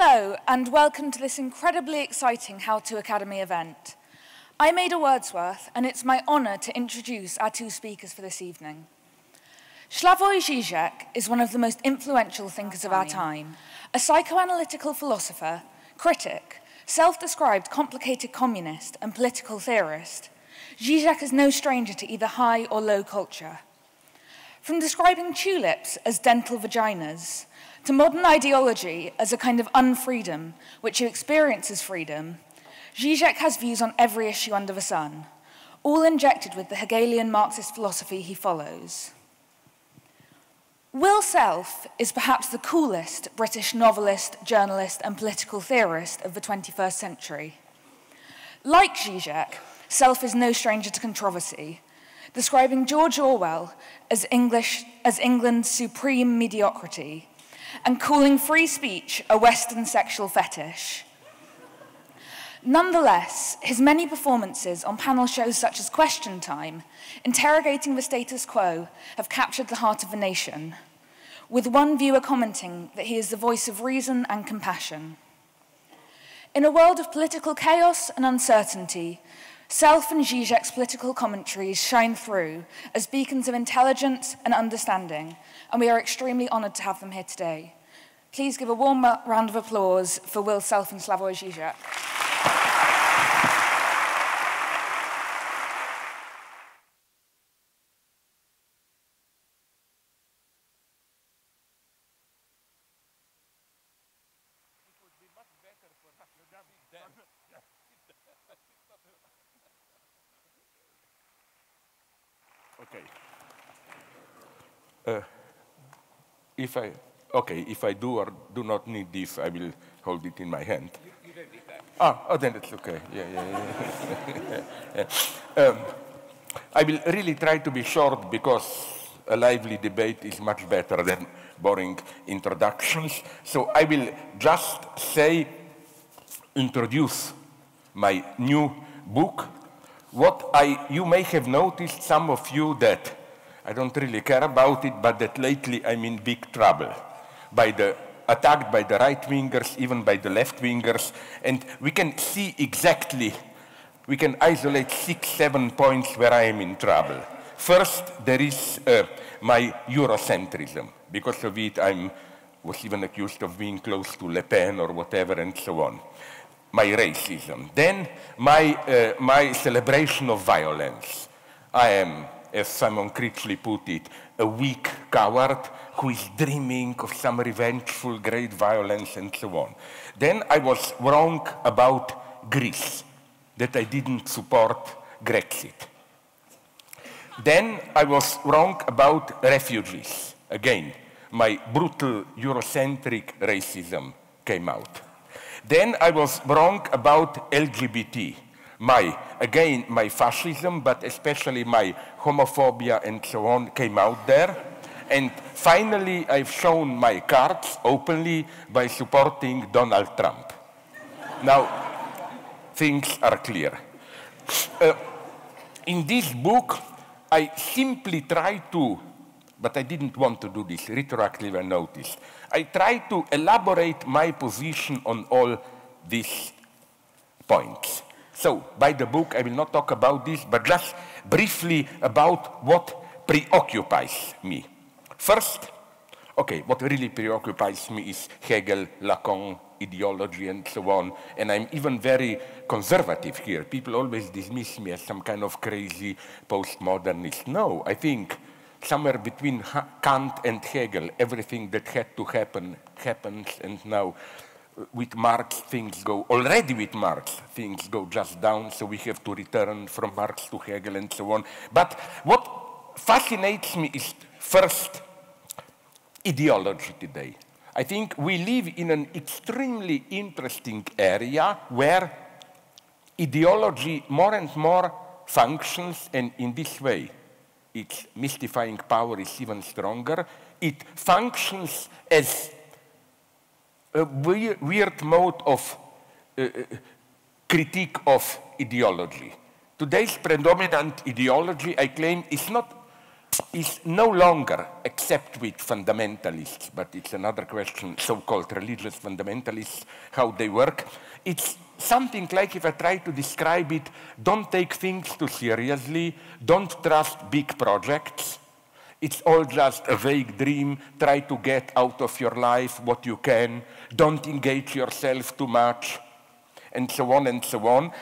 Hello, and welcome to this incredibly exciting How-To Academy event. I'm Ada Wordsworth, and it's my honour to introduce our two speakers for this evening. Slavoj Žižek is one of the most influential thinkers of our time, a psychoanalytical philosopher, critic, self-described complicated communist and political theorist. Žižek is no stranger to either high or low culture. From describing tulips as dental vaginas, to modern ideology as a kind of unfreedom, which you experience as freedom, Žižek has views on every issue under the sun, all injected with the Hegelian Marxist philosophy he follows. Will Self is perhaps the coolest British novelist, journalist, and political theorist of the 21st century. Like Žižek, Self is no stranger to controversy, describing George Orwell as England's supreme mediocrity, and calling free speech a Western sexual fetish. Nonetheless, his many performances on panel shows such as Question Time, interrogating the status quo, have captured the heart of the nation, with one viewer commenting that he is the voice of reason and compassion. In a world of political chaos and uncertainty, Self and Žižek's political commentaries shine through as beacons of intelligence and understanding, and we are extremely honoured to have them here today. Please give a warm round of applause for Will Self and Slavoj Žižek. If I do or do not need this, I will hold it in my hand. You don't need that. Oh, then it's okay. Yeah. I will really try to be short because a lively debate is much better than boring introductions. So I will just introduce my new book. You may have noticed, some of you, that I don't really care about it, but that lately I'm in big trouble, attacked by the right-wingers, even by the left-wingers, and we can see exactly, we can isolate 6, 7 points where I am in trouble. First, there is my Eurocentrism. Because of it, I was even accused of being close to Le Pen or whatever, and so on. My racism. Then, my celebration of violence. I am, as Simon Critchley put it, a weak coward who is dreaming of some revengeful great violence and so on. Then I was wrong about Greece, that I didn't support Grexit. Then I was wrong about refugees. Again, my brutal Eurocentric racism came out. Then I was wrong about LGBT. Again, my fascism, but especially my homophobia and so on came out there. And finally, I've shown my cards openly by supporting Donald Trump. Now, things are clear. In this book, I simply try to, but I didn't want to do this, retroactively I noticed, I try to elaborate my position on all these points. So, by the book, I will not talk about this, but just briefly about what preoccupies me. First, what really preoccupies me is Hegel, Lacan, ideology, and so on. And I'm even very conservative here. People always dismiss me as some kind of crazy postmodernist. No, I think somewhere between Kant and Hegel, everything that had to happen happens, and now already with Marx, things go just down, so we have to return from Marx to Hegel and so on. But what fascinates me is, first, ideology today. I think we live in an extremely interesting area where ideology more and more functions, and in this way, its mystifying power is even stronger. It functions as a weird mode of critique of ideology. Today's predominant ideology, I claim, is not is no longer, except with fundamentalists, but it's another question, so-called religious fundamentalists, how they work. It's something like, if I try to describe it, don't take things too seriously, don't trust big projects. It's all just a vague dream. Try to get out of your life what you can. Don't engage yourself too much, and so on and so on.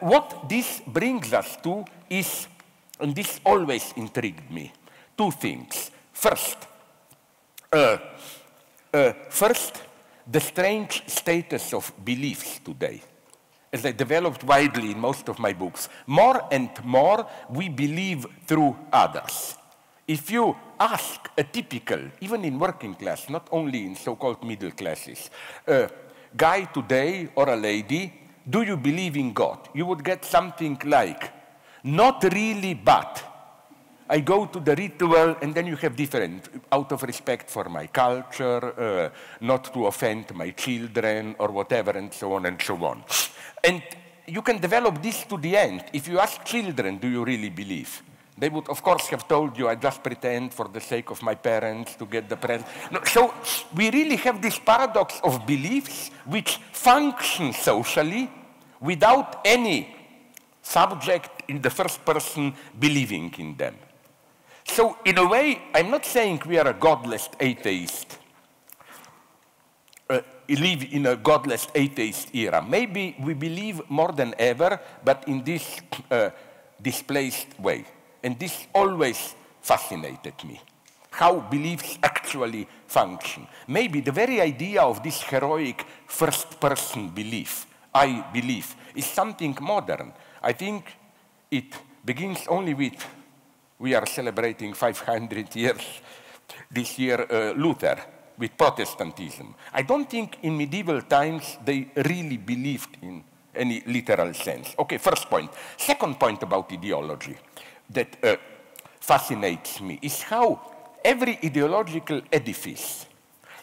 What this brings us to is, and this always intrigued me, two things. First, the strange status of beliefs today. As I developed widely in most of my books, more and more we believe through others. If you ask a typical, even in working class, not only in so-called middle classes, guy today or a lady, do you believe in God? You would get something like, not really, but I go to the ritual, and then you have different, out of respect for my culture, not to offend my children, or whatever, and so on and so on. And you can develop this to the end. If you ask children, do you really believe? They would, of course, have told you, I just pretend for the sake of my parents to get the present. No, so we really have this paradox of beliefs which function socially without any subject in the first person believing in them. So in a way, I'm not saying we are a godless atheist. Live in a godless atheist era. Maybe we believe more than ever, but in this displaced way. And this always fascinated me, how beliefs actually function. Maybe the very idea of this heroic first-person belief, I believe, is something modern. I think it begins only with, we are celebrating 500 years this year, Luther, with Protestantism. I don't think in medieval times they really believed in any literal sense. Okay, first point. Second point about ideology that fascinates me is how every ideological edifice,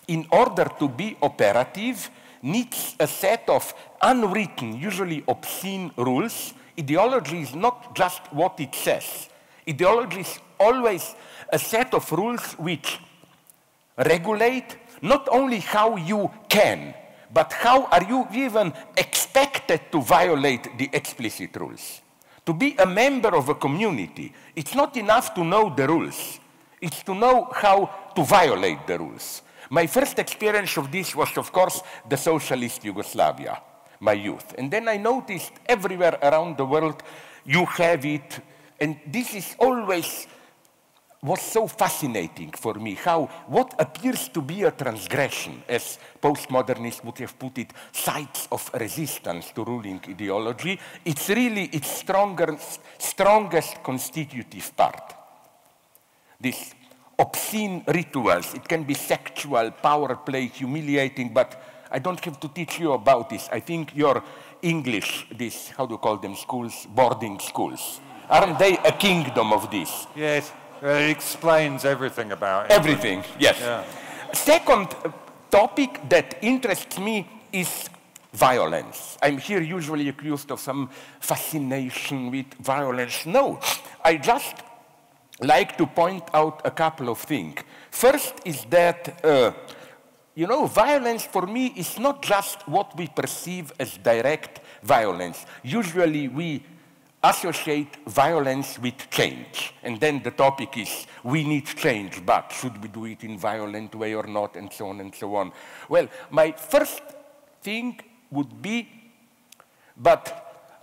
in order to be operative, needs a set of unwritten, usually obscene rules. Ideology is not just what it says. Ideology is always a set of rules which regulate not only how you can, but how are you even expected to violate the explicit rules. To be a member of a community, it's not enough to know the rules. It's to know how to violate the rules. My first experience of this was, of course, the socialist Yugoslavia, my youth. And then I noticed everywhere around the world, you have it. And this is always was so fascinating for me, how what appears to be a transgression, as postmodernists would have put it, sites of resistance to ruling ideology, it's really its strongest constitutive part. These obscene rituals, it can be sexual, power play, humiliating, but I don't have to teach you about this. I think your English, this, how do you call them, schools, boarding schools, aren't they a kingdom of this? Yes. It explains everything about it. Everything, yes. Yeah. Second topic that interests me is violence. I'm here usually accused of some fascination with violence. No, I just like to point out a couple of things. First is that, you know, violence for me is not just what we perceive as direct violence. Usually we associate violence with change. And then the topic is, we need change, but should we do it in a violent way or not, and so on and so on. Well, my first thing would be, but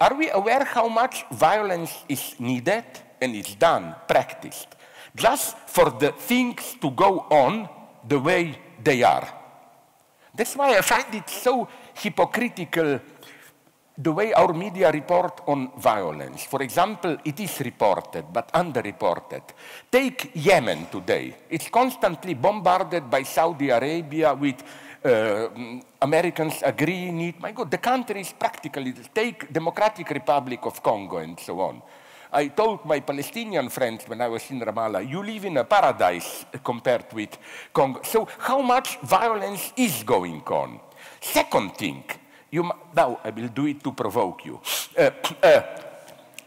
are we aware how much violence is needed and is done, practiced, just for the things to go on the way they are? That's why I find it so hypocritical the way our media report on violence. For example, it is reported, but underreported. Take Yemen today. It's constantly bombarded by Saudi Arabia with Americans agreeing it. My God, the country is practically, take Democratic Republic of Congo and so on. I told my Palestinian friends when I was in Ramallah, you live in a paradise compared with Congo. So how much violence is going on? Second thing, now I will do it to provoke you.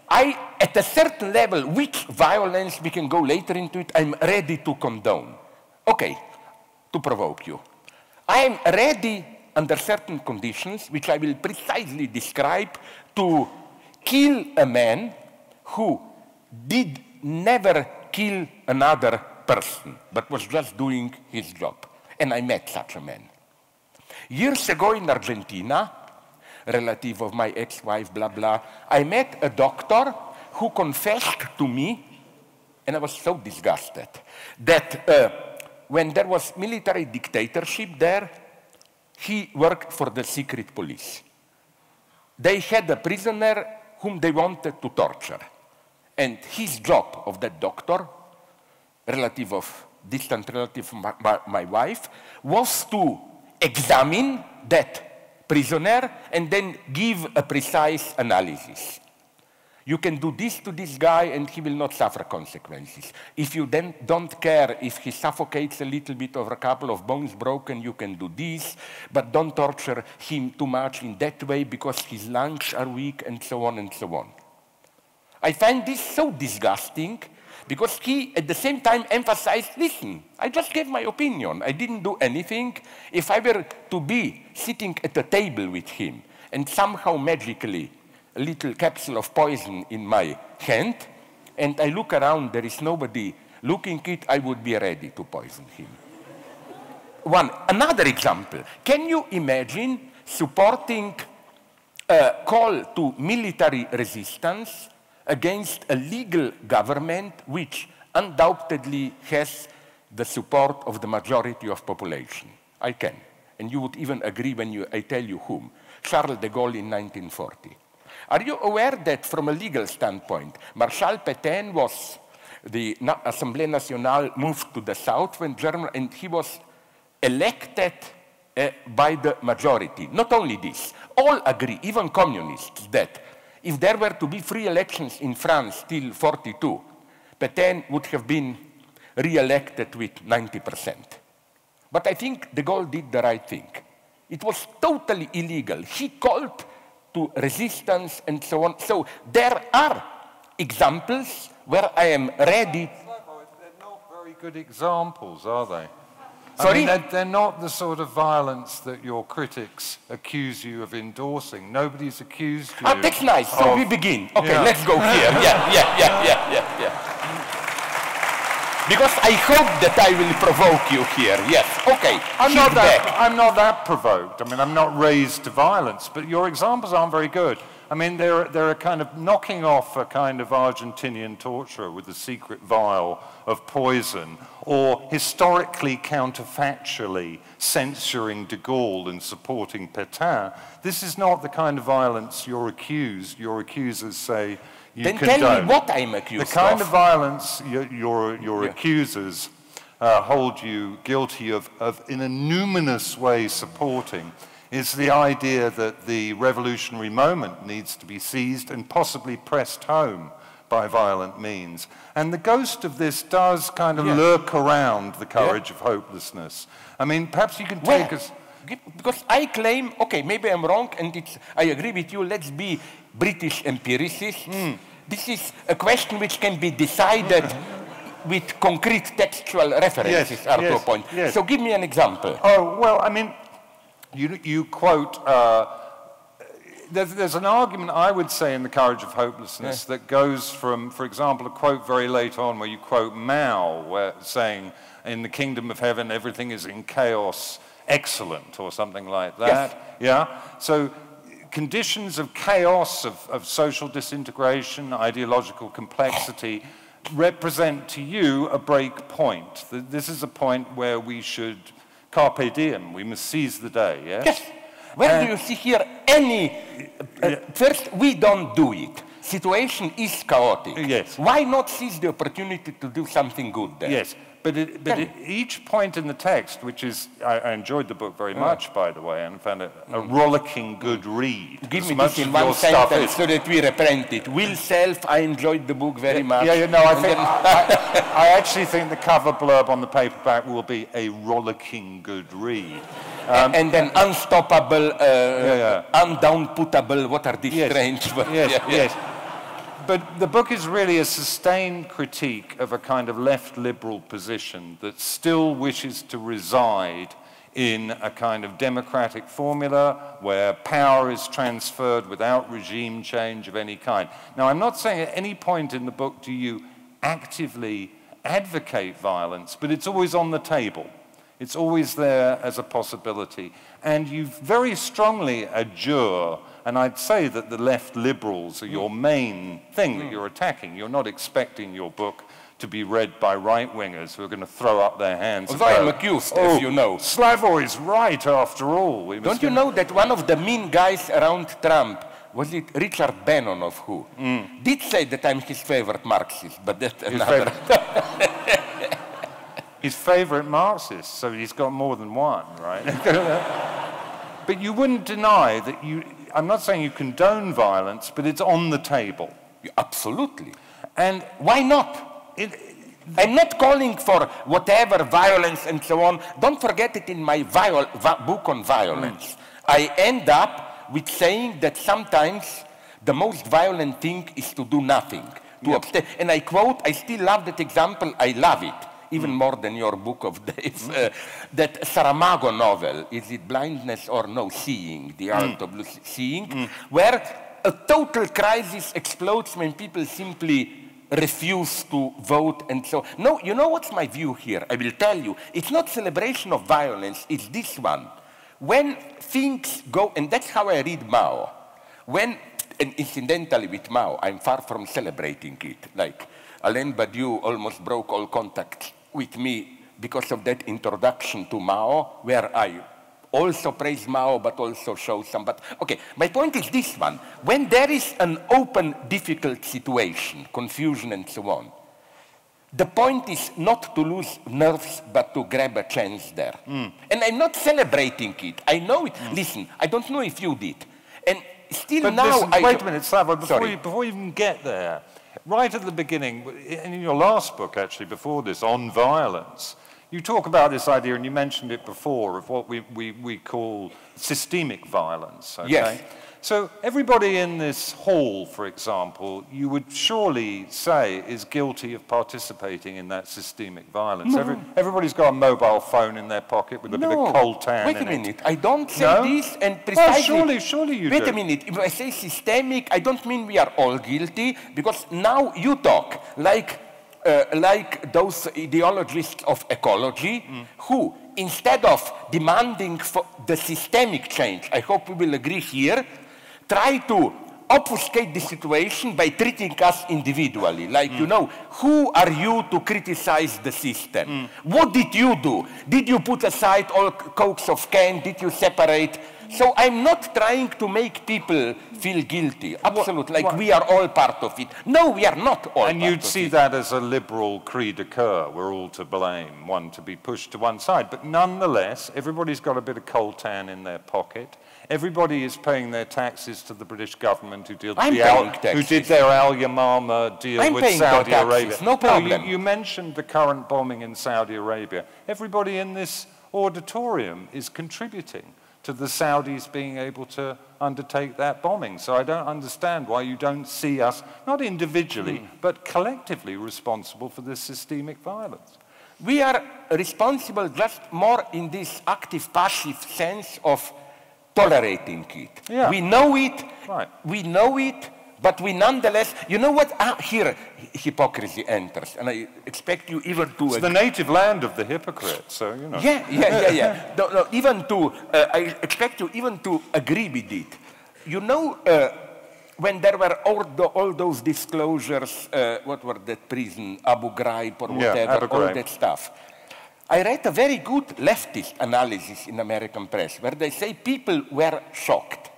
At a certain level, which violence, we can go later into it, I'm ready to condone. Okay, to provoke you. I am ready, under certain conditions, which I will precisely describe, to kill a man who did never kill another person, but was just doing his job. And I met such a man. Years ago in Argentina, relative of my ex-wife, blah, blah, I met a doctor who confessed to me, and I was so disgusted, that when there was military dictatorship there, he worked for the secret police. They had a prisoner whom they wanted to torture. And his job of that doctor, distant relative of my wife, was to examine that prisoner and then give a precise analysis. You can do this to this guy and he will not suffer consequences. If you then don't care if he suffocates a little bit or a couple of bones broken, you can do this, but don't torture him too much in that way because his lungs are weak and so on and so on. I find this so disgusting because he, at the same time, emphasized, listen, I just gave my opinion. I didn't do anything. If I were to be sitting at a table with him and somehow magically a little capsule of poison in my hand, and I look around, there is nobody looking at it, I would be ready to poison him. Another example. Can you imagine supporting a call to military resistance against a legal government which undoubtedly has the support of the majority of population? I can. And you would even agree when I tell you whom. Charles de Gaulle in 1940. Are you aware that from a legal standpoint, Marshal Pétain was the Assemblée Nationale moved to the south when Germany, and he was elected by the majority. Not only this, all agree, even communists, that if there were to be free elections in France till 42, Pétain would have been re-elected with 90%. But I think de Gaulle did the right thing. It was totally illegal. He called to resistance and so on. So there are examples where I am ready. They're not very good examples, are they? Sorry? I mean, they're not the sort of violence that your critics accuse you of endorsing. Nobody's accused you. Oh, that's nice. So we begin. Okay, yeah. Let's go here. Yeah. Because I hope that I will provoke you here, yes. Okay, I'm not that provoked. I mean, I'm not raised to violence, but your examples aren't very good. I mean, they're kind of knocking off a kind of Argentinian torture with the secret vial of poison, or historically counterfactually censoring de Gaulle and supporting Pétain. This is not the kind of violence your accusers say you condone. Then tell me what I'm accused of. The kind of violence your accusers hold you guilty of in a numinous way supporting is the idea that the revolutionary moment needs to be seized and possibly pressed home by violent means. And the ghost of this does kind of lurk around the courage of hopelessness. I mean, perhaps you can take us... Because I claim, okay, maybe I'm wrong, and I agree with you, let's be British empiricists. This is a question which can be decided with concrete textual references, to a point. Yes. So give me an example. Oh, well, I mean, you quote, there's an argument, I would say, in The Courage of Hopelessness that goes from, for example, a quote very late on where you quote Mao, saying, in the kingdom of heaven, everything is in chaos, excellent, or something like that. So conditions of chaos, of social disintegration, ideological complexity, represent to you a break point. This is a point where we should carpe diem, we must seize the day, yes? Yes. Where do you see here any... First, we don't do it. Situation is chaotic. Yes. Why not seize the opportunity to do something good then? Yes. But each point in the text, which is, I enjoyed the book very much, by the way, and found it a rollicking good read. Give me this in one sentence so that we reprint it. Will Self, I enjoyed the book very much. Yeah, no, I think, I actually think the cover blurb on the paperback will be a rollicking good read. And then unstoppable, undownputable, what are these strange words? Yes. But the book is really a sustained critique of a kind of left liberal position that still wishes to reside in a kind of democratic formula where power is transferred without regime change of any kind. Now, I'm not saying at any point in the book do you actively advocate violence, but it's always on the table. It's always there as a possibility. And you very strongly adjure, and I'd say that the left liberals are your main thing that you're attacking. You're not expecting your book to be read by right-wingers who are going to throw up their hands. Although I am accused, as you know. Slavoj is right after all. Don't you know that one of the mean guys around Trump, was it Richard Bannon of who, did say that I'm his favorite Marxist, but that's another... His favorite Marxist, so he's got more than one, right? But you wouldn't deny that you... I'm not saying you condone violence, but it's on the table. Absolutely. And why not? I'm not calling for whatever violence and so on. Don't forget it in my book on violence. I end up with saying that sometimes the most violent thing is to do nothing. To abstain. And I quote, I still love that example, I love it, even more than your book of Dave, that Saramago novel, is it Blindness or No Seeing, The Art of Seeing, where a total crisis explodes when people simply refuse to vote and so... No, you know what's my view here? I will tell you. It's not celebration of violence, it's this one. When things go... And that's how I read Mao. When... And incidentally with Mao, I'm far from celebrating it. Like, Alain Badiou almost broke all contact with me because of that introduction to Mao, where I also praise Mao, but also show some... But, okay, my point is this one. When there is an open, difficult situation, confusion and so on, the point is not to lose nerves, but to grab a chance there. And I'm not celebrating it. I know it. Listen, I don't know if you did. And still but now... Listen, wait a minute, Slavoj, before you even get there, right at the beginning, in your last book, actually, before this, on violence, you talk about this idea, and you mentioned it before, of what we call systemic violence. Okay? Yes. So everybody in this hall, for example, you would surely say is guilty of participating in that systemic violence. No. Everybody's got a mobile phone in their pocket with a bit of coltan in it. Wait a minute. I don't say this and precisely... Well, surely you do. Wait a minute. If I say systemic, I don't mean we are all guilty, because now you talk like those ideologists of ecology who, instead of demanding for the systemic change, I hope we will agree here, try to obfuscate the situation by treating us individually. Like, you know, who are you to criticize the system? What did you do? Did you put aside all cokes of can? Did you separate? So I'm not trying to make people feel guilty. Absolutely. Like, we are all part of it. No, we are not all part of it. And you'd see that as a liberal creed occur. We're all to blame, one to be pushed to one side. But nonetheless, everybody's got a bit of coltan in their pocket. Everybody is paying their taxes to the British government who deal who did their Al Yamama deal with Saudi Arabia. No problem. Oh, you mentioned the current bombing in Saudi Arabia. Everybody in this auditorium is contributing to the Saudis being able to undertake that bombing. So I don't understand why you don't see us, not individually, but collectively responsible for this systemic violence. We are responsible just more in this active-passive sense of tolerating it. Yeah. We know it, we know it, but we nonetheless, you know what? Ah, here, hypocrisy enters, and I expect you even to... It's the native land of the hypocrite, so, you know. Yeah. No, even to, I expect you even to agree with it. You know, when there were all those disclosures, what were that prison, Abu Ghraib or whatever, all that stuff. I read a very good leftist analysis in American press, where they say people were shocked.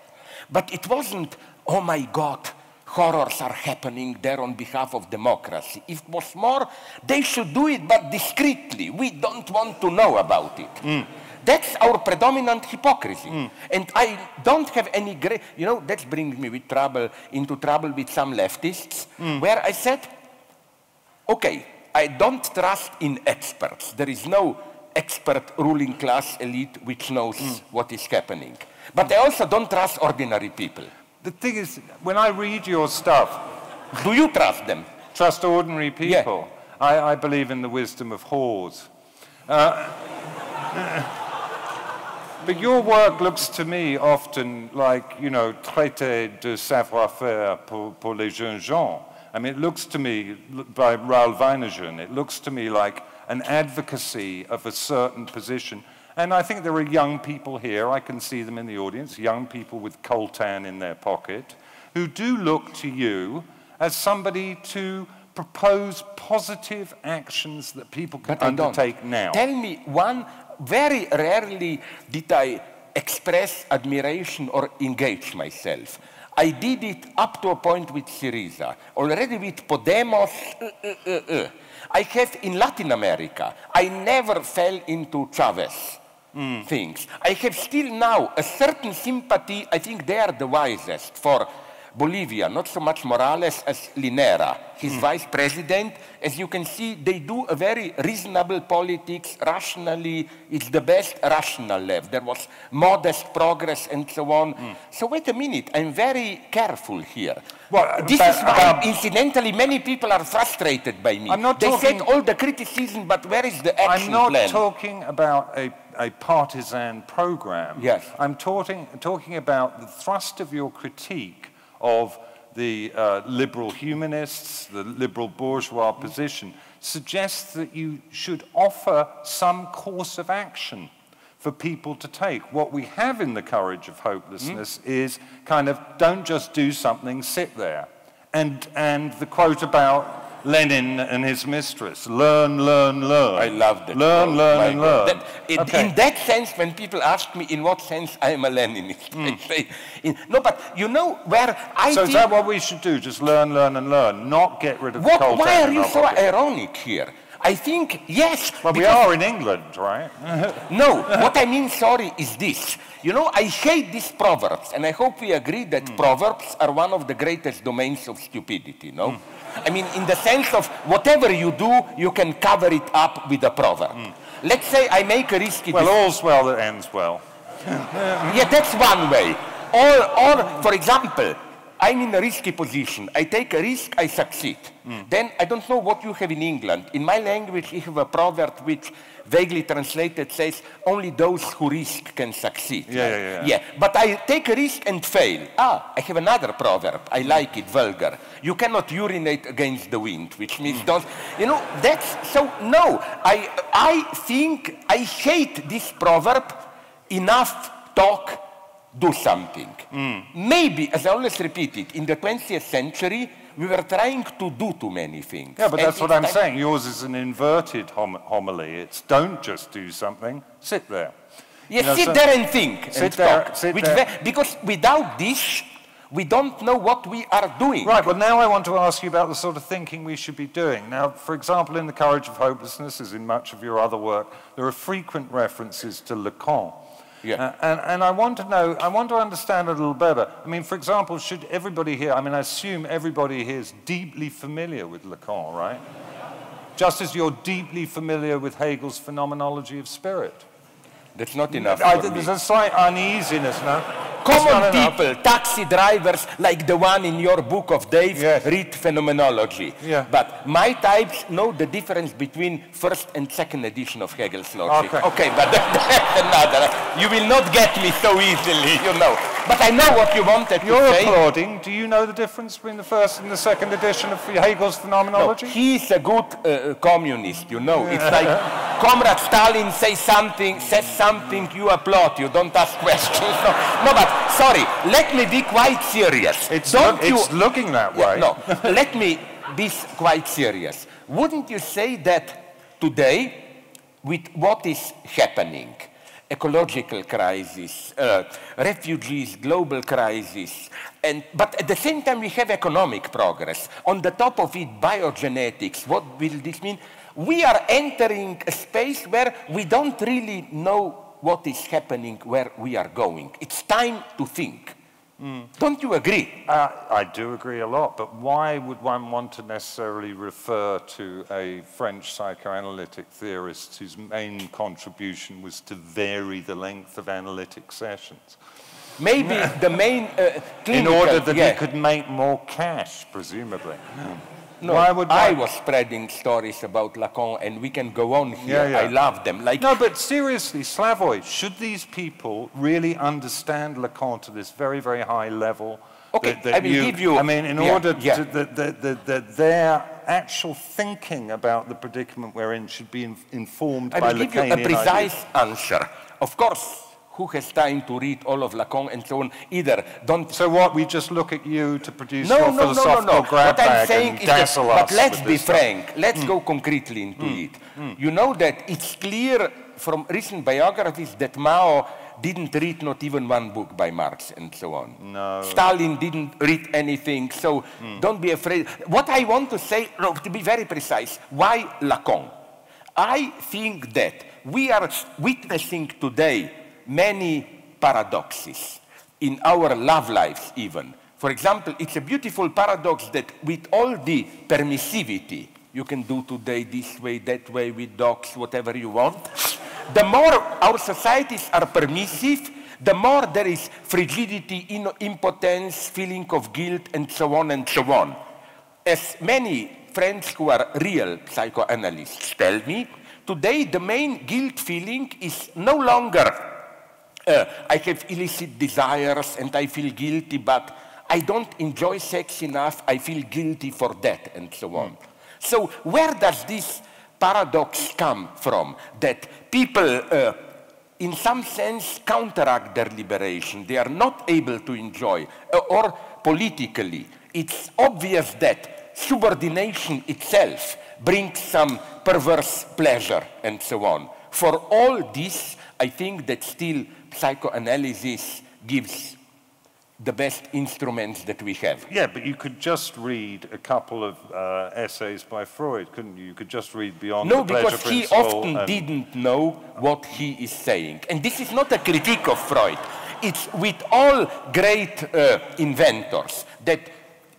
But it wasn't, oh my God, horrors are happening there on behalf of democracy. If it was more, they should do it, but discreetly. We don't want to know about it. That's our predominant hypocrisy. And I don't have any great... You know, that brings me with into trouble with some leftists, where I said, okay, I don't trust in experts. There is no expert ruling class elite which knows what is happening. But I also don't trust ordinary people. The thing is, when I read your stuff, Do you trust them? Trust ordinary people. Yeah. I believe in the wisdom of whores. But your work looks to me often like, you know, traité de savoir-faire pour les jeunes gens. I mean, it looks to me, by Raoul Weinergen, it looks to me like an advocacy of a certain position. And I think there are young people here, I can see them in the audience, young people with coltan in their pocket, who do look to you as somebody to propose positive actions that people can undertake now. Tell me one, very rarely did I express admiration or engage myself. I did it up to a point with Syriza, already with Podemos. I have in Latin America, I never fell into Chavez things. I have still now a certain sympathy, I think they are the wisest, for Bolivia, not so much Morales as Linera, his vice president. As you can see, they do a very reasonable politics, rationally, it's the best rational left. There was modest progress and so on. So wait a minute, I'm very careful here. Well, this is why, incidentally, many people are frustrated by me. I'm not talking, they said all the criticism, but where is the action plan? I'm not talking about a partisan program. Yes. I'm talking about the thrust of your critique of the liberal humanists, the liberal bourgeois position, suggests that you should offer some course of action for people to take. What we have in The Courage of Hopelessness is kind of, don't just do something, sit there. And the quote about Lenin and his mistress, learn, learn, learn. I love that. Learn, learn, and learn. In that sense, when people ask me in what sense I am a Leninist, I say, no, but you know where I So is that what we should do? Just learn, learn, and learn, not get rid of the cold. Why are you so ironic here? I think, yes. Well, we are in England, right? No, what I mean, sorry, is this. You know, I hate these proverbs, and I hope we agree that proverbs are one of the greatest domains of stupidity, no? I mean, in the sense of whatever you do, you can cover it up with a proverb. Let's say I make a risky decision. Well, all's well that ends well. Yeah, that's one way. Or, for example, I'm in a risky position. I take a risk, I succeed. Then, I don't know what you have in England. In my language, you have a proverb which, vaguely translated, says, only those who risk can succeed. Yeah, right? Yeah. But I take a risk and fail. Ah, I have another proverb. I like it, vulgar. You cannot urinate against the wind, which means don't... You know, that's... So, no, I think I hate this proverb, enough talk, do something. Maybe, as I always repeat it, in the 20th century, we were trying to do too many things. Yeah, but that's what I'm saying. Yours is an inverted homily. It's don't just do something, sit there. Yes, sit there and think. Sit there, sit there. Because without this, we don't know what we are doing. Right, well, now I want to ask you about the sort of thinking we should be doing. Now, for example, in The Courage of Hopelessness, as in much of your other work, there are frequent references to Lacan. Yeah. And I want to know, I want to understand a little better. I mean, for example, should everybody here, I mean, I assume everybody here is deeply familiar with Lacan, right? Just as you're deeply familiar with Hegel's phenomenology of spirit. That's not enough. There's a slight uneasiness now. Common people, taxi drivers, like the one in your book of Dave, read phenomenology. Yeah. But my types know the difference between first and second edition of Hegel's logic. Okay, but that's another. You will not get me so easily, you know. But I know what you wanted to say. You're applauding. Do you know the difference between the first and the second edition of Hegel's phenomenology? No, he's a good communist, you know. It's like Comrade Stalin says something, you applaud, you don't ask questions. No, but sorry, let me be quite serious. It's looking that way. No, let me be quite serious. Wouldn't you say that today, with what is happening, ecological crisis, refugees, global crisis, but at the same time we have economic progress. On the top of it, biogenetics. What will this mean? We are entering a space where we don't really know what is happening, where we are going. It's time to think. Don't you agree? I do agree a lot, but why would one want to necessarily refer to a French psychoanalytic theorist whose main contribution was to vary the length of analytic sessions? Maybe the main clinical, in order that he could make more cash, presumably. Yeah. No, I was spreading stories about Lacan, and we can go on here. Yeah, yeah. I love them. Like, no, but seriously, Slavoj, should these people really understand Lacan to this very, very high level? Okay, that I will give you... I mean, in order that their actual thinking about the predicament we're in should be informed by Lacanian ideas. I will give you a precise answer. Of course. Who has time to read all of Lacan and so on? Either don't. So what? We just look at you to produce your philosophical grab bag and dazzle us. But let's be frank. Let's go concretely into it. You know that it's clear from recent biographies that Mao didn't read not even one book by Marx and so on. No. Stalin didn't read anything. So don't be afraid. What I want to say, to be very precise, why Lacan? I think that we are witnessing today many paradoxes in our love lives even. For example, it's a beautiful paradox that with all the permissivity, you can do today this way, that way, with dogs, whatever you want. The more our societies are permissive, the more there is frigidity, impotence, feeling of guilt, and so on and so on. As many friends who are real psychoanalysts tell me, today the main guilt feeling is no longer I have illicit desires and I feel guilty, but I don't enjoy sex enough, I feel guilty for that, and so on. So where does this paradox come from? That people, in some sense, counteract their liberation. They are not able to enjoy, or politically. It's obvious that subordination itself brings some perverse pleasure, and so on. For all this, I think that still psychoanalysis gives the best instruments that we have. Yeah, but you could just read a couple of essays by Freud, couldn't you? You could just read Beyond the Pleasure Principle. No, because he often didn't know what he is saying. And this is not a critique of Freud. It's with all great inventors that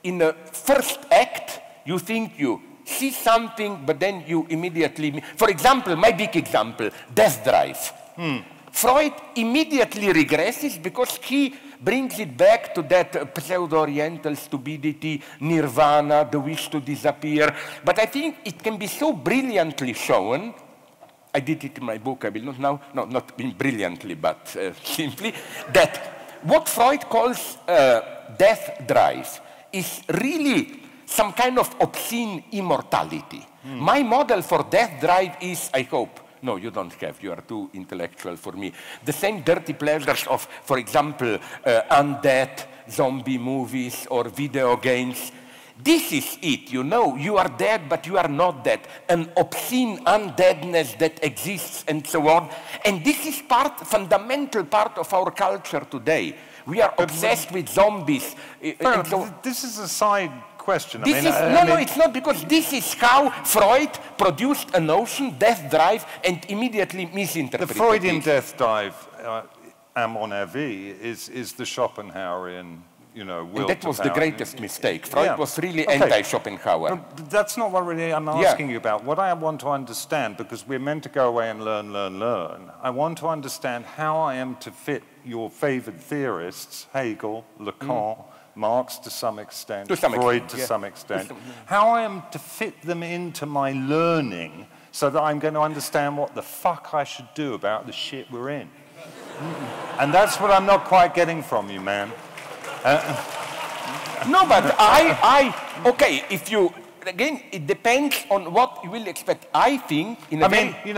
in the first act, you think you see something, but then you immediately... For example, my big example, Death Drive. Freud immediately regresses because he brings it back to that pseudo-oriental stupidity, nirvana, the wish to disappear. But I think it can be so brilliantly shown. I did it in my book, I will not now, not brilliantly, but simply, that what Freud calls death drive is really some kind of obscene immortality. My model for death drive is, I hope, no, you don't have. You are too intellectual for me. The same dirty pleasures of, for example, undead zombie movies or video games. This is it, you know. You are dead, but you are not dead. An obscene undeadness that exists and so on. And this is part, fundamental part of our culture today. We are obsessed with zombies. This is a side... question. I mean, no, it's not, because this is how Freud produced a notion, death drive, and immediately misinterpreted. The Freudian death drive, à mon avis, is the Schopenhauerian, you know, will and that was the greatest mistake. Freud was really anti-Schopenhauer. That's not what really I'm asking you about. What I want to understand, because we're meant to go away and learn, I want to understand how I am to fit your favored theorists, Hegel, Lacan, Marx to some extent, Freud to some extent, how I am to fit them into my learning so that I'm going to understand what the fuck I should do about the shit we're in. And that's what I'm not quite getting from you, man. No, but I okay, if you... Again, it depends on what you will expect. I think... why do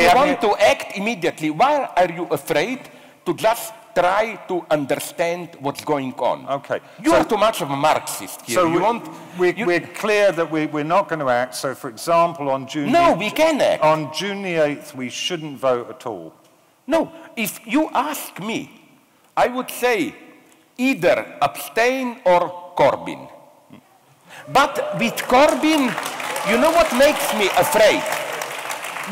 you want to act immediately? Why are you afraid to just... try to understand what's going on. Okay. You are too much of a Marxist here. So we're clear that we're not going to act. So, for example, on June... No, we can act. On June the 8th, we shouldn't vote at all. No. If you ask me, I would say either abstain or Corbyn. But with Corbyn, you know what makes me afraid?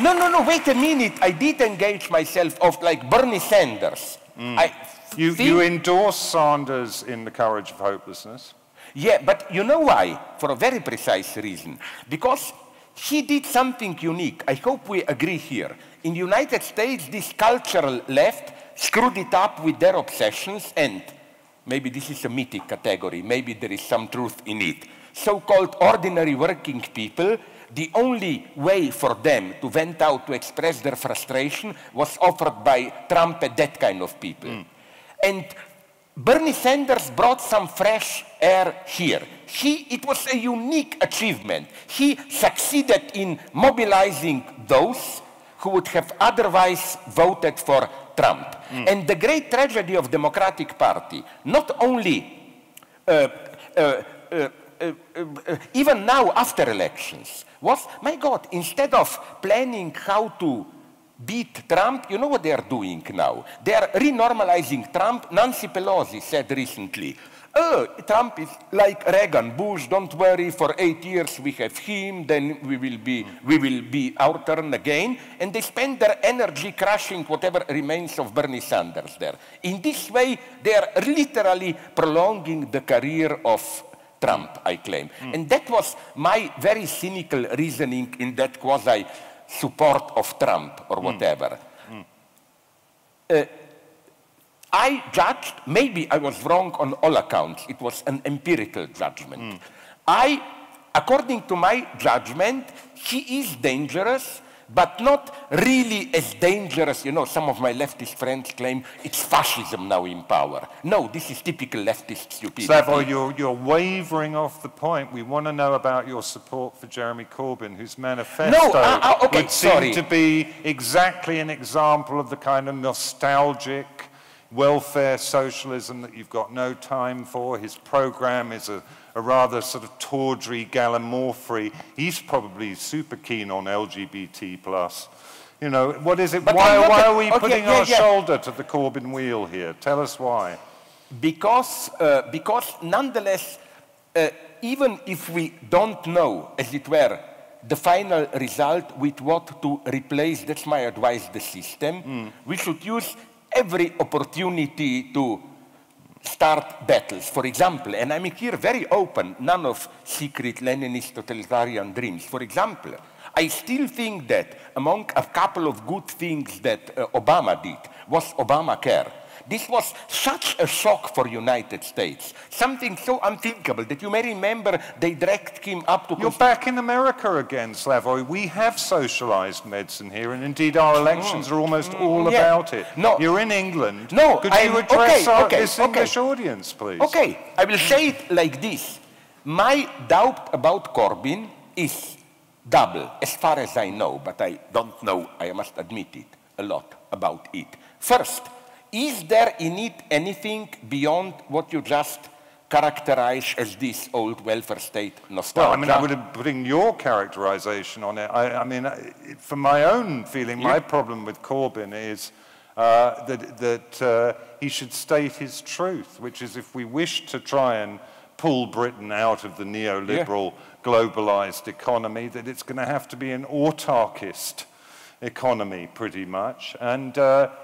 No, wait a minute. I did engage myself of like Bernie Sanders. You endorse Sanders in The Courage of Hopelessness. Yeah, but you know why? For a very precise reason. Because he did something unique. I hope we agree here. In the United States, this cultural left screwed it up with their obsessions, and maybe this is a mythic category, maybe there is some truth in it. So-called ordinary working people, the only way for them to vent out, to express their frustration, was offered by Trump and that kind of people. And Bernie Sanders brought some fresh air here. It was a unique achievement. He succeeded in mobilizing those who would have otherwise voted for Trump. And the great tragedy of Democratic Party, not only even now after elections, was, my God, instead of planning how to beat Trump, you know what they are doing now? They are renormalizing Trump. Nancy Pelosi said recently, oh, Trump is like Reagan, Bush, don't worry, for 8 years we have him, then we will be our turn again. And they spend their energy crushing whatever remains of Bernie Sanders there. In this way, they are literally prolonging the career of Trump, I claim. And that was my very cynical reasoning in that quasi-support of Trump or whatever. I judged, maybe I was wrong on all accounts, it was an empirical judgment. According to my judgment, he is dangerous, but not really as dangerous. You know, some of my leftist friends claim it's fascism now in power. No, this is typical leftist stupidity. Slavoj, you're wavering off the point. We want to know about your support for Jeremy Corbyn, whose manifesto would seem to be exactly an example of the kind of nostalgic welfare socialism that you've got no time for. His program is a rather sort of tawdry gallimaufry. He's probably super keen on LGBT+. You know, what is it? Why are we putting our shoulder to the Corbyn wheel here? Tell us why. Because nonetheless, even if we don't know, as it were, the final result with what to replace, that's my advice, the system, we should use every opportunity to start battles. For example, and I'm here very open, none of secret Leninist totalitarian dreams. For example, I still think that among a couple of good things that Obama did was Obamacare. This was such a shock for the United States, something so unthinkable that you may remember they dragged him up to... You're back in America again, Slavoj. We have socialized medicine here, and indeed our elections are almost all about it. No. You're in England. No, could you address this English audience, please? Okay, I will say it like this. My doubt about Corbyn is double, as far as I know, but I don't know, I must admit it, a lot about it. First, is there in it anything beyond what you just characterize as this old welfare state nostalgia? Well, I mean, I would bring your characterization on it. I mean, from my own feeling, my problem with Corbyn is that he should state his truth, which is if we wish to try and pull Britain out of the neoliberal globalized economy, that it's going to have to be an autarchist economy, pretty much. And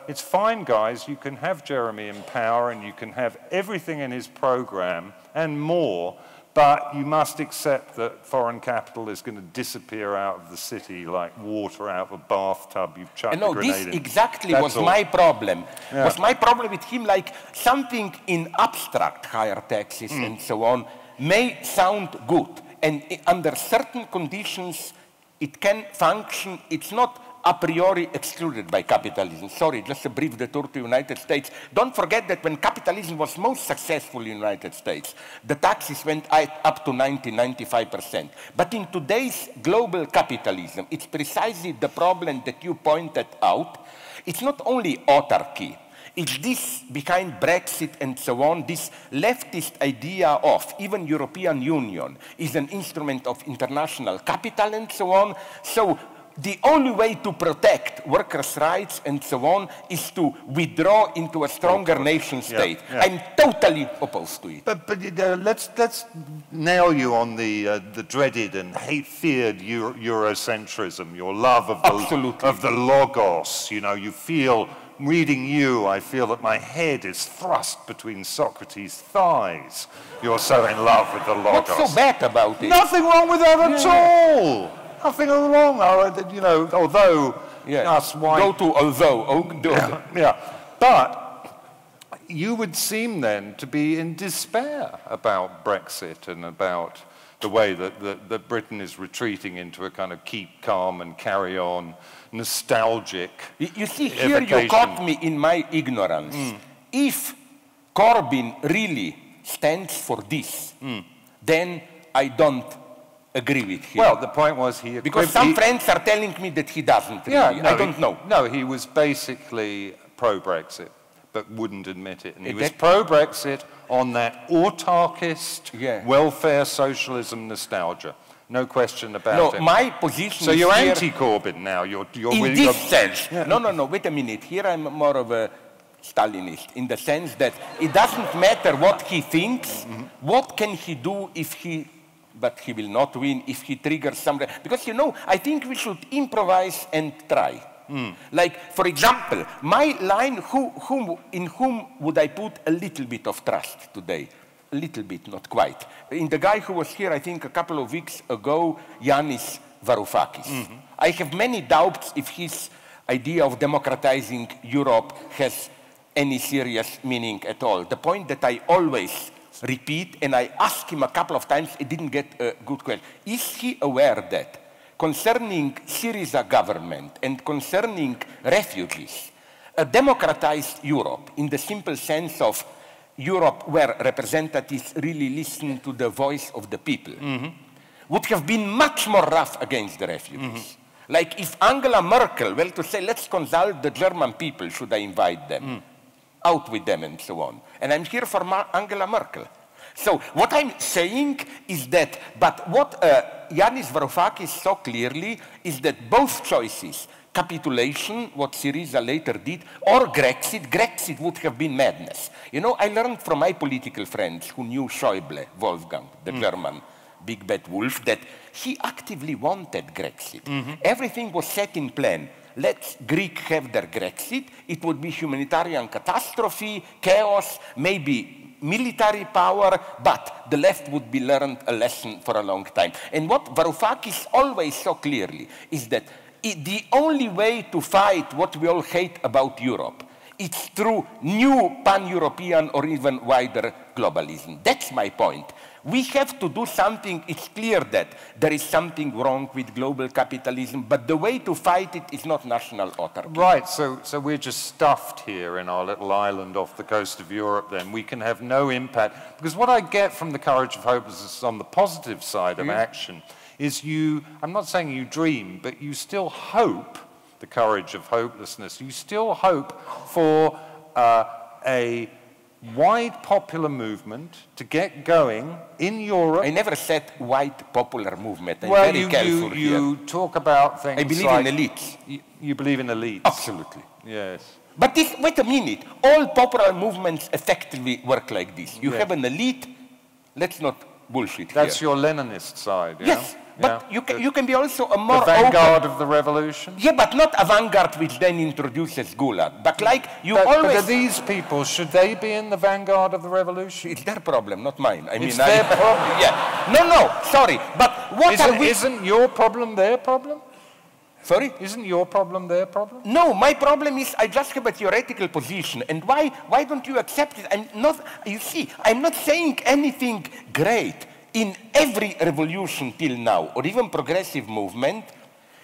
it's fine, guys, you can have Jeremy in power and you can have everything in his program and more, but you must accept that foreign capital is going to disappear out of the city like water out of a bathtub you've chucked a grenade in. No, this exactly was my problem. Yeah. Was my problem with him, like something in abstract, higher taxes and so on, may sound good. And under certain conditions, it can function, it's not a priori excluded by capitalism. Sorry, just a brief detour to the United States. Don't forget that when capitalism was most successful in the United States, the taxes went up to 90–95%. But in today's global capitalism, it's precisely the problem that you pointed out. It's not only autarky. It's this behind Brexit and so on, this leftist idea of even European Union is an instrument of international capital and so on. So the only way to protect workers' rights and so on is to withdraw into a stronger nation state. Yeah, yeah. I'm totally opposed to it. But let's nail you on the dreaded and feared Eurocentrism, your love of the logos. You know, you feel... Reading you, I feel that my head is thrust between Socrates' thighs. You're so in love with the logos. What's so bad about it? Nothing wrong with that at all. Nothing wrong. You know, although us white... Go to although. Yeah. But you would seem then to be in despair about Brexit and about the way that Britain is retreating into a kind of keep calm and carry on, nostalgic. You see, here evocation. You caught me in my ignorance. Mm. If Corbyn really stands for this, then I don't agree with him. Well, the point was he... Because some friends are telling me that he doesn't really. Yeah, no, I don't know. No, he was basically pro-Brexit, but wouldn't admit it. And he was pro-Brexit on that autarchist welfare socialism nostalgia. No question about it. No, my position is... So you're anti-Corbyn now. You're in this sense. Yeah. No, no, no, wait a minute. Here I'm more of a Stalinist, in the sense that it doesn't matter what he thinks, what can he do if he... But he will not win if he triggers something. Because, you know, I think we should improvise and try. Like, for example, my line, in whom would I put a little bit of trust today? A little bit, not quite. In the guy who was here, I think, a couple of weeks ago, Yanis Varoufakis. I have many doubts if his idea of democratizing Europe has any serious meaning at all. The point that I always repeat, and I asked him a couple of times, it didn't get a good question. Is he aware that concerning Syriza government and concerning refugees, a democratized Europe, in the simple sense of Europe where representatives really listen to the voice of the people, would have been much more rough against the refugees? Like if Angela Merkel were to say, let's consult the German people, should I invite them? Out with them and so on. And I'm here for Angela Merkel. So what I'm saying is that, but what Yanis Varoufakis saw clearly is that both choices, capitulation, what Syriza later did, or Grexit, Grexit would have been madness. You know, I learned from my political friends who knew Schäuble, Wolfgang, the German big bad wolf, that he actively wanted Grexit. Everything was set in plan. Let Greek have their Grexit, it would be humanitarian catastrophe, chaos, maybe military power, but the left would be learned a lesson for a long time. And what Varoufakis always saw clearly is that the only way to fight what we all hate about Europe, it's through new pan-European or even wider globalism. That's my point. We have to do something. It's clear that there is something wrong with global capitalism, but the way to fight it is not national autarky. Right, so we're just stuffed here in our little island off the coast of Europe then. We can have no impact. Because what I get from the Courage of Hopelessness on the positive side of action is I'm not saying you dream, but you still hope, the Courage of Hopelessness, you still hope for a wide popular movement to get going in Europe. I never said wide popular movement. I'm well, very careful you here. Talk about things I believe like in elites. You believe in elites? Absolutely. Yes. But this, wait a minute. All popular movements effectively work like this. You have an elite. Let's not bullshit That's here. Your Leninist side. Yeah? Yes. But you can be also a more vanguard of the revolution. Yeah, but not a vanguard which then introduces Gulag. But like you always. But are these people, should they be in the vanguard of the revolution? It's their problem, not mine. It's their problem. Yeah. No, no. Sorry. But what are we? Isn't your problem their problem? Sorry? Isn't your problem their problem? No, my problem is I just have a theoretical position. And why don't you accept it? I'm not. You see, I'm not saying anything great. In every revolution till now, or even progressive movement,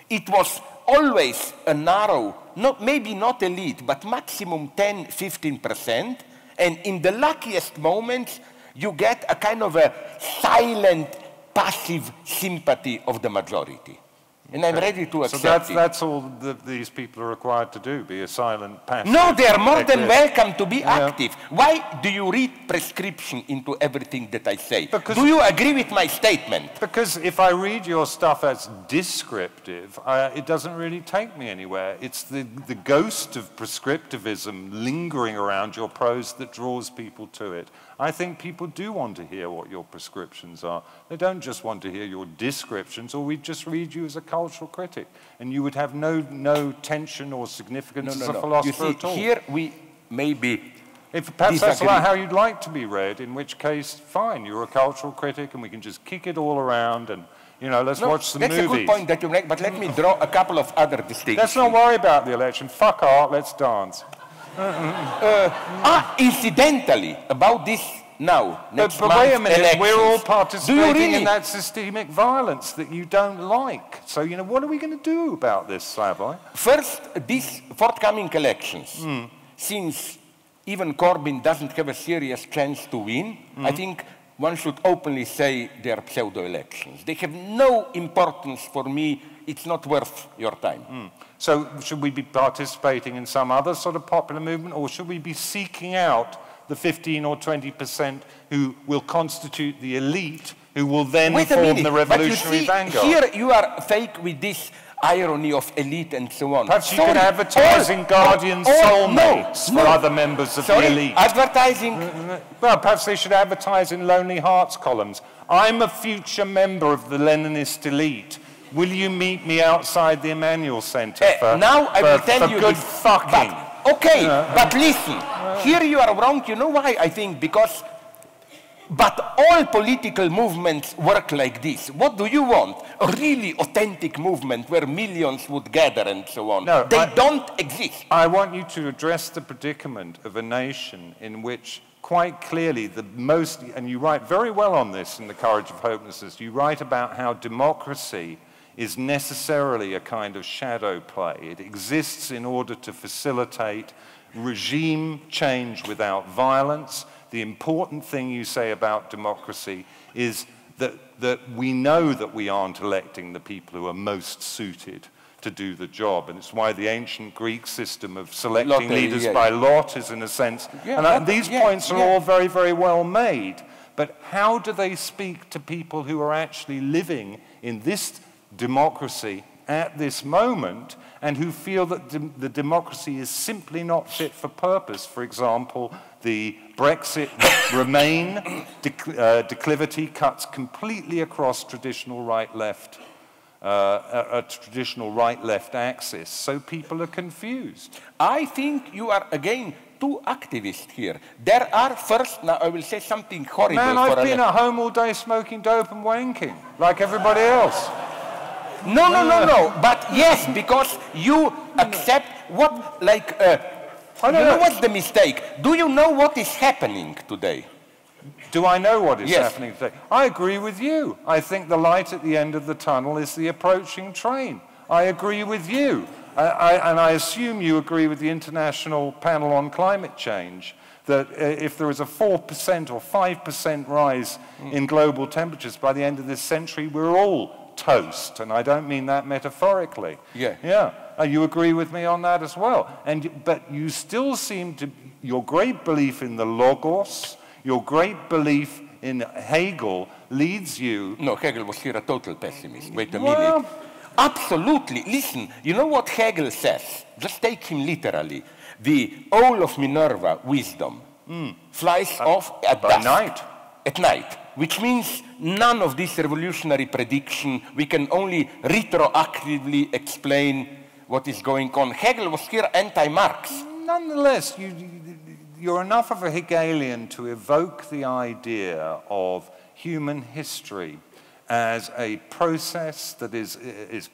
it was always a narrow, maybe not elite, but maximum 10, 15%. And in the luckiest moments, you get a kind of a silent, passive sympathy of the majority. And I'm ready to accept it. So that's all that these people are required to do, be a silent passive. No, they are more than welcome to be active. Why do you read prescription into everything that I say? Because do you agree with my statement? Because if I read your stuff as descriptive, it doesn't really take me anywhere. It's the ghost of prescriptivism lingering around your prose that draws people to it. I think people do want to hear what your prescriptions are. They don't just want to hear your descriptions, or we'd just read you as a cultural critic, and you would have no tension or significance as a philosopher at all. Here we maybe perhaps that's not how you'd like to be read, in which case, fine, you're a cultural critic, and we can just kick it all around and... You know, let's watch some movies. That's a good point that you make, but let me draw a couple of other distinctions. Let's not worry about the election. Fuck art, let's dance. Incidentally, about this now, next but wait a minute, elections. We're all participating in that systemic violence that you don't like. So, you know, what are we going to do about this, Slavoj? First, these forthcoming elections, since even Corbyn doesn't have a serious chance to win, I think one should openly say they're pseudo-elections. They have no importance for me. It's not worth your time. So should we be participating in some other sort of popular movement, or should we be seeking out the 15 or 20% who will constitute the elite, who will then form the revolutionary vanguard? Here you are fake with this irony of elite and so on. Perhaps you could advertise in Guardian soulmates for other members of the elite. Advertising? Well, perhaps they should advertise in Lonely Hearts columns. I'm a future member of the Leninist elite. Will you meet me outside the Emmanuel Centre for good fucking? But, okay, but listen, here you are wrong. You know why? I think because... But all political movements work like this. What do you want? A really authentic movement where millions would gather and so on. No, they don't exist. I want you to address the predicament of a nation in which quite clearly the most... And you write very well on this in The Courage of Hopelessness. You write about how democracy is necessarily a kind of shadow play. It exists in order to facilitate regime change without violence. The important thing you say about democracy is that we know that we aren't electing the people who are most suited to do the job. And it's why the ancient Greek system of selecting leaders by lot is, in a sense... and these points are all very, very well made. But how do they speak to people who are actually living in this democracy at this moment, and who feel that the democracy is simply not fit for purpose? For example, the Brexit Remain declivity cuts completely across traditional right-left a traditional right-left axis, so people are confused. I think you are, again, too activist here. There are first, now I will say something horrible. Man, I've been at home all day smoking dope and wanking, like everybody else. No, no, no, no, but yes, because you accept what, like, I don't know what's the mistake. Do you know what is happening today? Do I know what is happening today? I agree with you. I think the light at the end of the tunnel is the approaching train. I agree with you. And I assume you agree with the International Panel on Climate Change, that if there is a 4% or 5% rise in global temperatures by the end of this century, we're all toast, and I don't mean that metaphorically. You agree with me on that as well. But you still seem to, your great belief in the Logos, your great belief in Hegel leads you... No, Hegel was here a total pessimist. Wait a minute. Absolutely. Listen, you know what Hegel says? Just take him literally. The owl of Minerva, wisdom, flies off at dusk. At night. Which means none of this revolutionary prediction. We can only retroactively explain what is going on. Hegel was here anti-Marx. Nonetheless, you're enough of a Hegelian to evoke the idea of human history as a process that is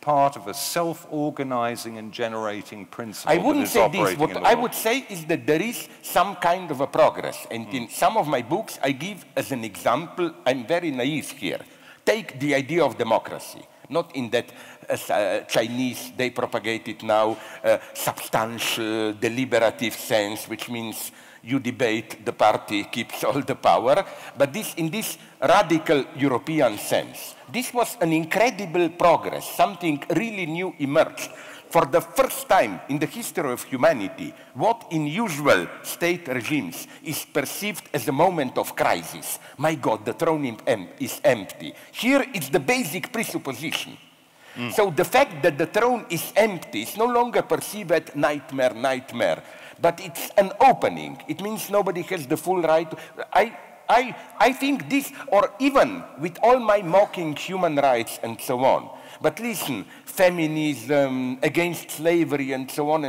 part of a self-organizing and generating principle. I wouldn't say this. What I would say is that there is some kind of a progress. And in some of my books, I give as an example, I'm very naive here. Take the idea of democracy. Not in that Chinese, they propagate it now, substantial, deliberative sense, which means you debate, the party keeps all the power. But this, in this radical European sense, this was an incredible progress. Something really new emerged. For the first time in the history of humanity, what in usual state regimes is perceived as a moment of crisis. My God, the throne is empty. Here is the basic presupposition. So the fact that the throne is empty is no longer perceived as nightmare, but it's an opening. It means nobody has the full right to... I think this, or even with all my mocking human rights and so on, but listen, feminism, against slavery and so on,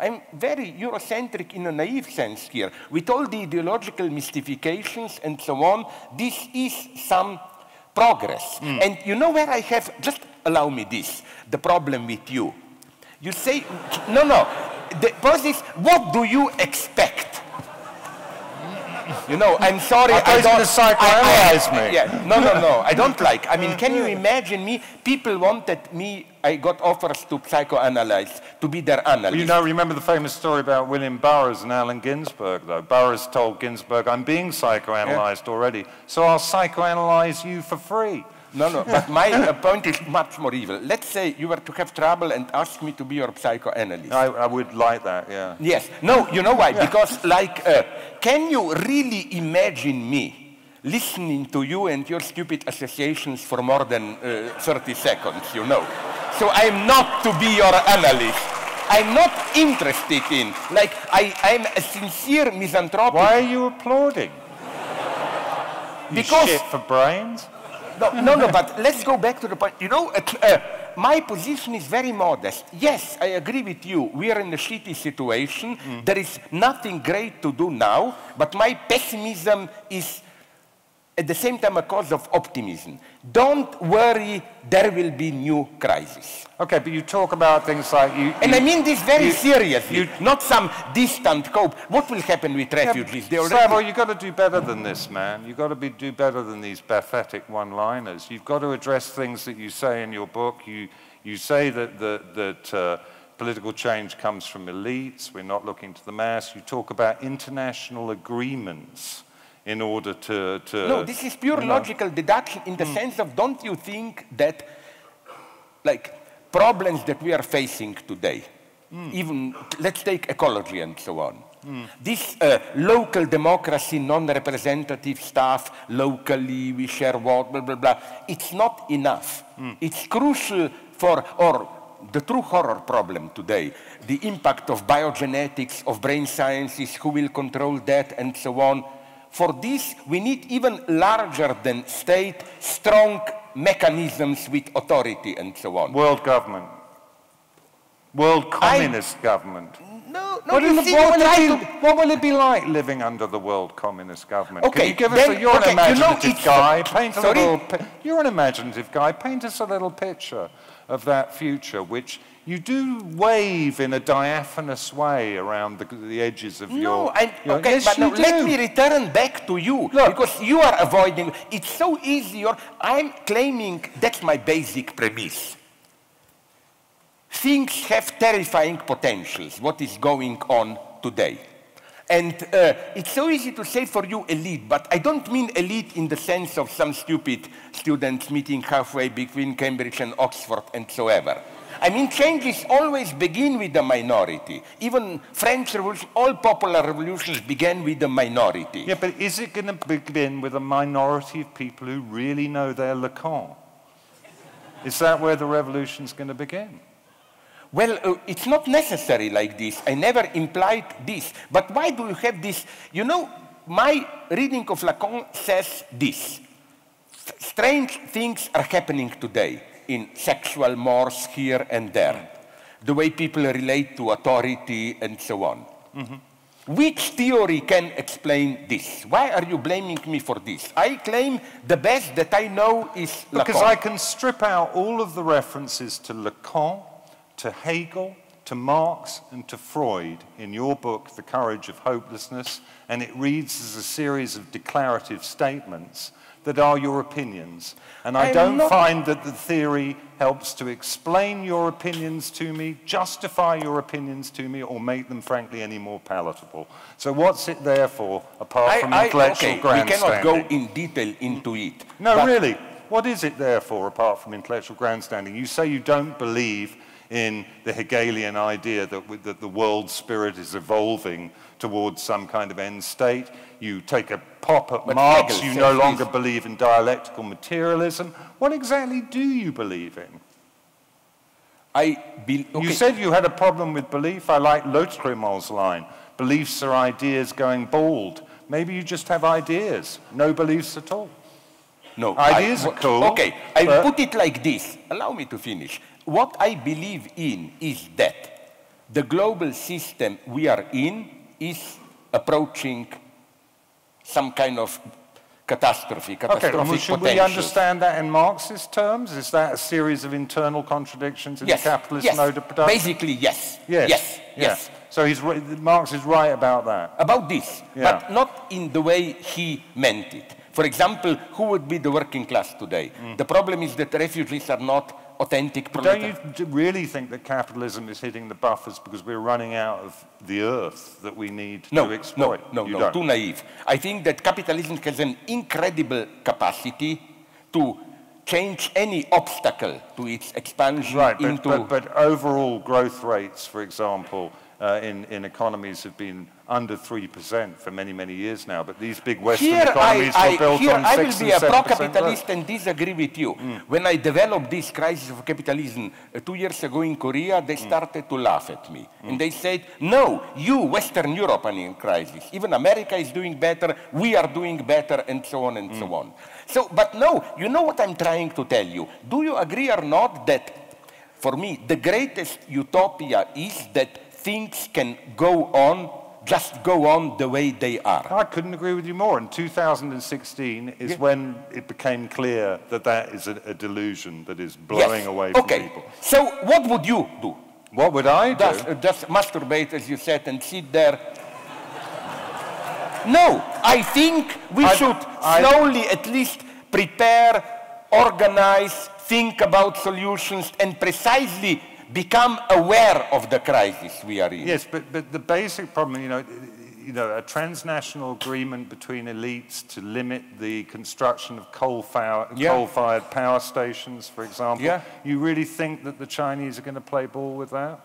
I'm very Eurocentric in a naive sense here. With all the ideological mystifications and so on, this is some progress. And you know where I have, just allow me this, the problem with you. You say, no, no. the first is, what do you expect? You know, I'm sorry, I don't... Yeah, no, I don't like. I mean, can you imagine me? People wanted me, I got offers to psychoanalyze, to be their analyst. You know, remember the famous story about William Burroughs and Allen Ginsberg, though? Burroughs told Ginsberg, I'm being psychoanalyzed already, so I'll psychoanalyze you for free. No, but my point is much more evil. Let's say you were to have trouble and ask me to be your psychoanalyst. I would like that, yeah. Yes. No, you know why? Yeah. Because, like, can you really imagine me listening to you and your stupid associations for more than 30 seconds, you know? So I'm not to be your analyst. I'm not interested in. Like, I'm a sincere misanthropic. Why are you applauding? Because... You shit for brains? No, but let's go back to the point. You know, my position is very modest. Yes, I agree with you. We are in a shitty situation. There is nothing great to do now, but my pessimism is at the same time a cause of optimism. Don't worry, there will be new crisis. Okay, but you talk about things like... And I mean this very seriously, not some distant cope. What will happen with refugees? Yeah, well, you've got to do better than this, man. You've got to do better than these pathetic one-liners. You've got to address things that you say in your book. You say that political change comes from elites. We're not looking to the mass. You talk about international agreements in order to... No, this is pure logical deduction in the sense of, don't you think that, like, problems that we are facing today, even, let's take ecology and so on, this local democracy, non-representative stuff, locally we share what, blah, blah, blah, it's not enough. It's crucial for, or the true horror problem today, the impact of biogenetics, of brain sciences, who will control that, and so on. For this, we need even larger than state, strong mechanisms with authority and so on. World government. World communist government. No, what will it be like living under the world communist government? Okay, can you give us you're an imaginative guy. Paint us a little picture of that future, which you do wave in a diaphanous way around the edges of let me return back to you. Look, because you are avoiding... It's so easy. I'm claiming that's my basic premise. Things have terrifying potentials, what is going on today. And it's so easy to say for you elite, but I don't mean elite in the sense of some stupid students meeting halfway between Cambridge and Oxford and so ever. I mean, changes always begin with the minority. Even French revolution, all popular revolutions began with the minority. Yeah, but is it going to begin with a minority of people who really know their Lacan? Is that where the revolution's going to begin? Well, it's not necessary like this. I never implied this. But why do you have this? You know, my reading of Lacan says this. Strange things are happening today in sexual mores here and there, the way people relate to authority and so on. Which theory can explain this? Why are you blaming me for this? I claim the best that I know is Lacan. Because I can strip out all of the references to Lacan, to Hegel, to Marx, and to Freud in your book, The Courage of Hopelessness, and it reads as a series of declarative statements that are your opinions. And I don't find that the theory helps to explain your opinions to me, justify your opinions to me, or make them, frankly, any more palatable. So what's it there for, apart from intellectual grandstanding? We cannot go in detail into it. No, really. What is it there for, apart from intellectual grandstanding? You say you don't believe in the Hegelian idea that the world spirit is evolving towards some kind of end state. You take a pop at Marx, you no longer believe in dialectical materialism. What exactly do you believe in? You said you had a problem with belief. I like Lothrimon's line, beliefs are ideas going bald. Maybe you just have ideas, no beliefs at all. No. Ideas are cool. Okay, I put it like this. Allow me to finish. What I believe in is that the global system we are in is approaching some kind of catastrophe, potential. Should we understand that in Marxist terms? Is that a series of internal contradictions in the capitalist mode of production? Basically, yes. So he's, Marx is right about that. About this, yeah. But not in the way he meant it. For example, who would be the working class today? Mm. The problem is that refugees are not authentic proletarians. Don't you really think that capitalism is hitting the buffers because we're running out of the earth that we need to exploit? No, no, no, too naive. I think that capitalism has an incredible capacity to change any obstacle to its expansion into... But overall growth rates, for example, in economies have been under 3% for many, many years now. But these big Western economies were built on 6 and 7%. Here I will be a pro-capitalist and disagree with you. Mm. When I developed this crisis of capitalism 2 years ago in Korea, they started to laugh at me. Mm. And they said, no, you, Western Europe, are in crisis. Even America is doing better. We are doing better, and so on and so on. So, but no, you know what I'm trying to tell you. Do you agree or not that, for me, the greatest utopia is that things can go on, just go on the way they are. I couldn't agree with you more. And 2016 is when it became clear that that is a delusion that is blowing away from people. So what would you do? What would I do? Just masturbate, as you said, and sit there. No, I think we should slowly at least prepare, organize, think about solutions, and precisely become aware of the crisis we are in. Yes, but the basic problem, you know, a transnational agreement between elites to limit the construction of coal-fired power stations, for example. Yeah. You really think that the Chinese are going to play ball with that?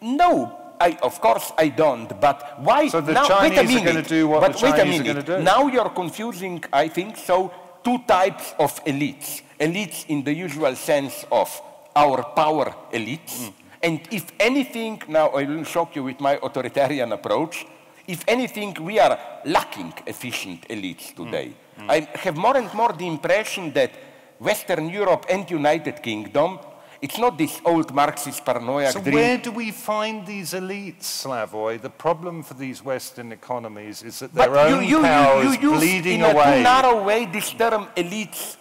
No. Of course I don't, but why... So the Chinese are going to do what the Chinese are going to do. Now you're confusing, I think, two types of elites. Elites in the usual sense of our power elites. Mm. And if anything, now I will shock you with my authoritarian approach, if anything, we are lacking efficient elites today. Mm. Mm. I have more and more the impression that Western Europe and United Kingdom, it's not this old Marxist paranoia dream. So where do we find these elites, Slavoj? The problem for these Western economies is that their own power is bleeding away. In a narrow way, this term elites.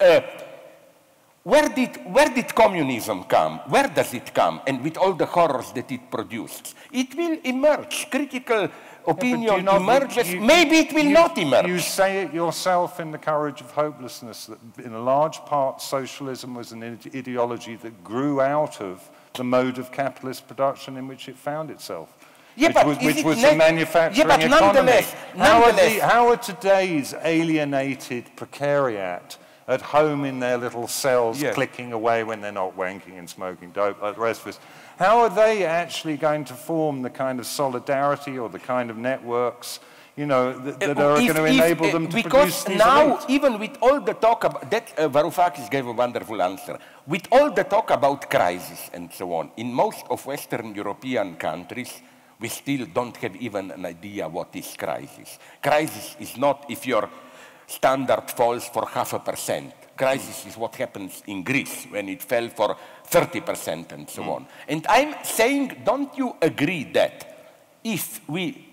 Where did communism come? Where does it come? And with all the horrors that it produced, it will emerge. Critical opinion emerges. Maybe it will not emerge. You say it yourself in The Courage of Hopelessness, that in a large part socialism was an ideology that grew out of the mode of capitalist production in which it found itself, which was a manufacturing economy. How are today's alienated precariat at home in their little cells clicking away when they're not wanking and smoking dope like the rest of us? How are they actually going to form the kind of solidarity or the kind of networks, you know, that are going to enable them to produce these elites? Because now, even with all the talk about... Varoufakis gave a wonderful answer. With all the talk about crisis and so on, in most of Western European countries, we still don't have even an idea what is crisis. Crisis is not if your standard falls for 0.5%. Crisis is what happens in Greece when it fell for 30% and so on. And I'm saying, don't you agree that if we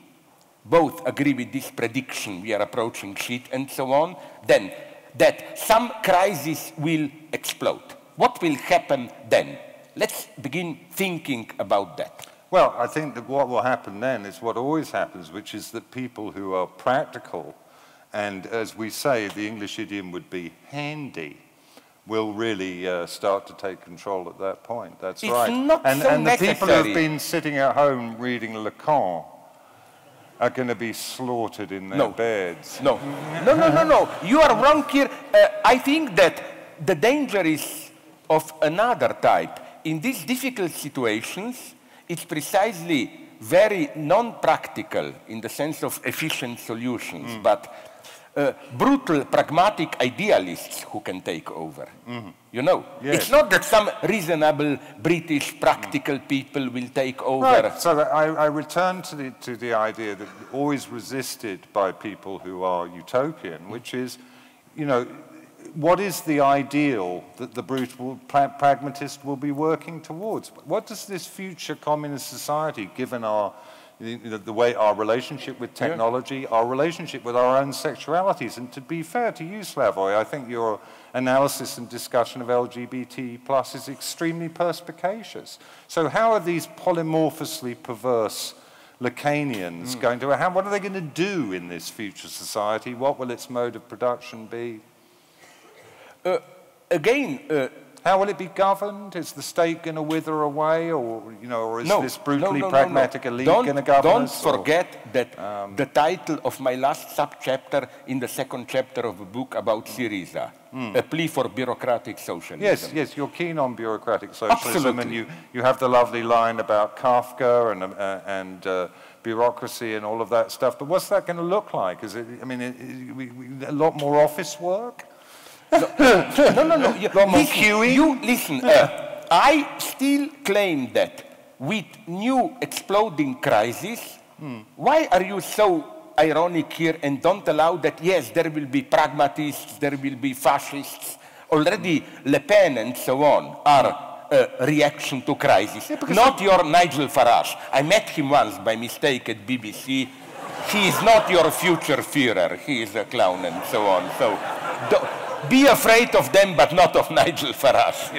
both agree with this prediction, we are approaching shit and so on, then that some crisis will explode? What will happen then? Let's begin thinking about that. Well, I think that what will happen then is what always happens, which is that people who are practical and, as we say, the English idiom would be handy, will really start to take control at that point. That's right. And the people who have been sitting at home reading Lacan are going to be slaughtered in their beds. No. You are wrong here. I think that the danger is of another type. In these difficult situations, it's precisely very non-practical in the sense of efficient solutions, but brutal, pragmatic idealists who can take over. You know, it's not that some reasonable British practical people will take over. Right. So I return to the idea that always resisted by people who are utopian, which is, you know, what is the ideal that the brutal pragmatist will be working towards? What does this future communist society, given our... the way our relationship with technology, our relationship with our own sexualities. And to be fair to you, Slavoj, I think you're analysis and discussion of LGBT+ is extremely perspicacious. So how are these polymorphously perverse Lacanians going to, what are they going to do in this future society? What will its mode of production be? How will it be governed? Is the state going to wither away, or is this brutally pragmatic elite going to govern? Don't forget that the title of my last subchapter in the second chapter of a book about Syriza, a plea for bureaucratic socialism. Yes, yes, you're keen on bureaucratic socialism, and you have the lovely line about Kafka and bureaucracy and all of that stuff. But what's that going to look like? Is it? I mean, a lot more office work. I still claim that with new exploding crises, why are you so ironic here and don't allow that, yes, there will be pragmatists, there will be fascists, already Le Pen and so on are a reaction to crisis. Yeah, not your Nigel Farage. I met him once by mistake at BBC. He is not your future Führer, he is a clown and so on. So. Be afraid of them, but not of Nigel Farage,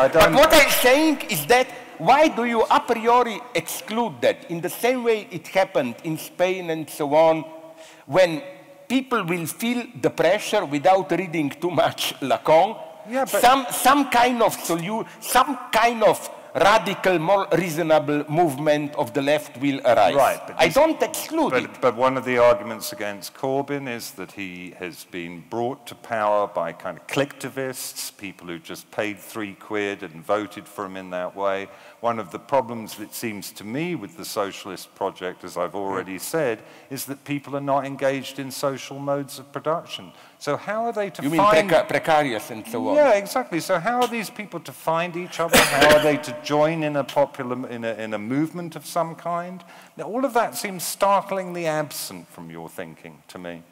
But what I'm saying is that why do you a priori exclude that in the same way it happened in Spain and so on, when people will feel the pressure without reading too much Lacan, some kind of radical, more reasonable movement of the left will arise. Right, but I don't exclude it. But one of the arguments against Corbyn is that he has been brought to power by kind of collectivists, people who just paid £3 and voted for him in that way. One of the problems, it seems to me, with the socialist project, as I've already said, is that people are not engaged in social modes of production. So how are they to precarious and so on. Yeah, exactly. So how are these people to find each other? How are they to join in a popular, in a movement of some kind? Now, all of that seems startlingly absent from your thinking to me.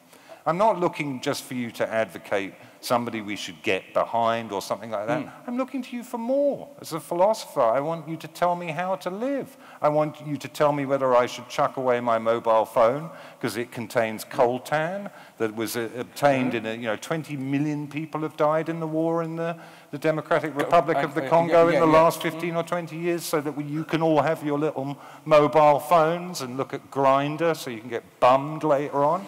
I'm not looking just for you to advocate somebody we should get behind or something like that. I'm looking to you for more. As a philosopher, I want you to tell me how to live. I want you to tell me whether I should chuck away my mobile phone because it contains coltan that was obtained in 20 million people have died in the war in the Democratic Republic of the Congo in the last 15 or 20 years, so that you can all have your little mobile phones and look at Grindr so you can get bummed later on.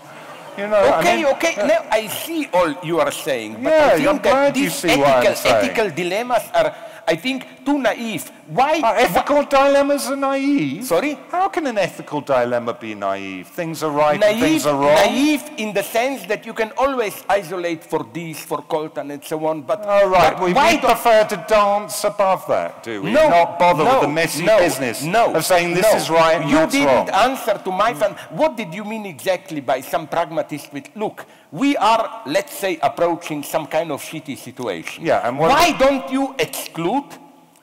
Now, I see all you are saying, but I think that these ethical dilemmas are, I think, too naive. Why? Ethical dilemmas are naive? Sorry? How can an ethical dilemma be naive? Things are right and things are wrong? Naive in the sense that you can always isolate for this, for coltan and so on, but... All right, but we prefer to dance above that, do we? No, not bother with the messy business of saying this is right and that's wrong. You didn't answer to my... What did you mean exactly by some pragmatist with... Look, we are, let's say, approaching some kind of shitty situation. Yeah, and why don't you exclude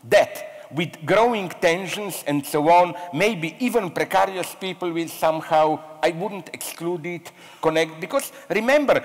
that? With growing tensions and so on, maybe even precarious people will somehow, I wouldn't exclude it, connect. Because remember,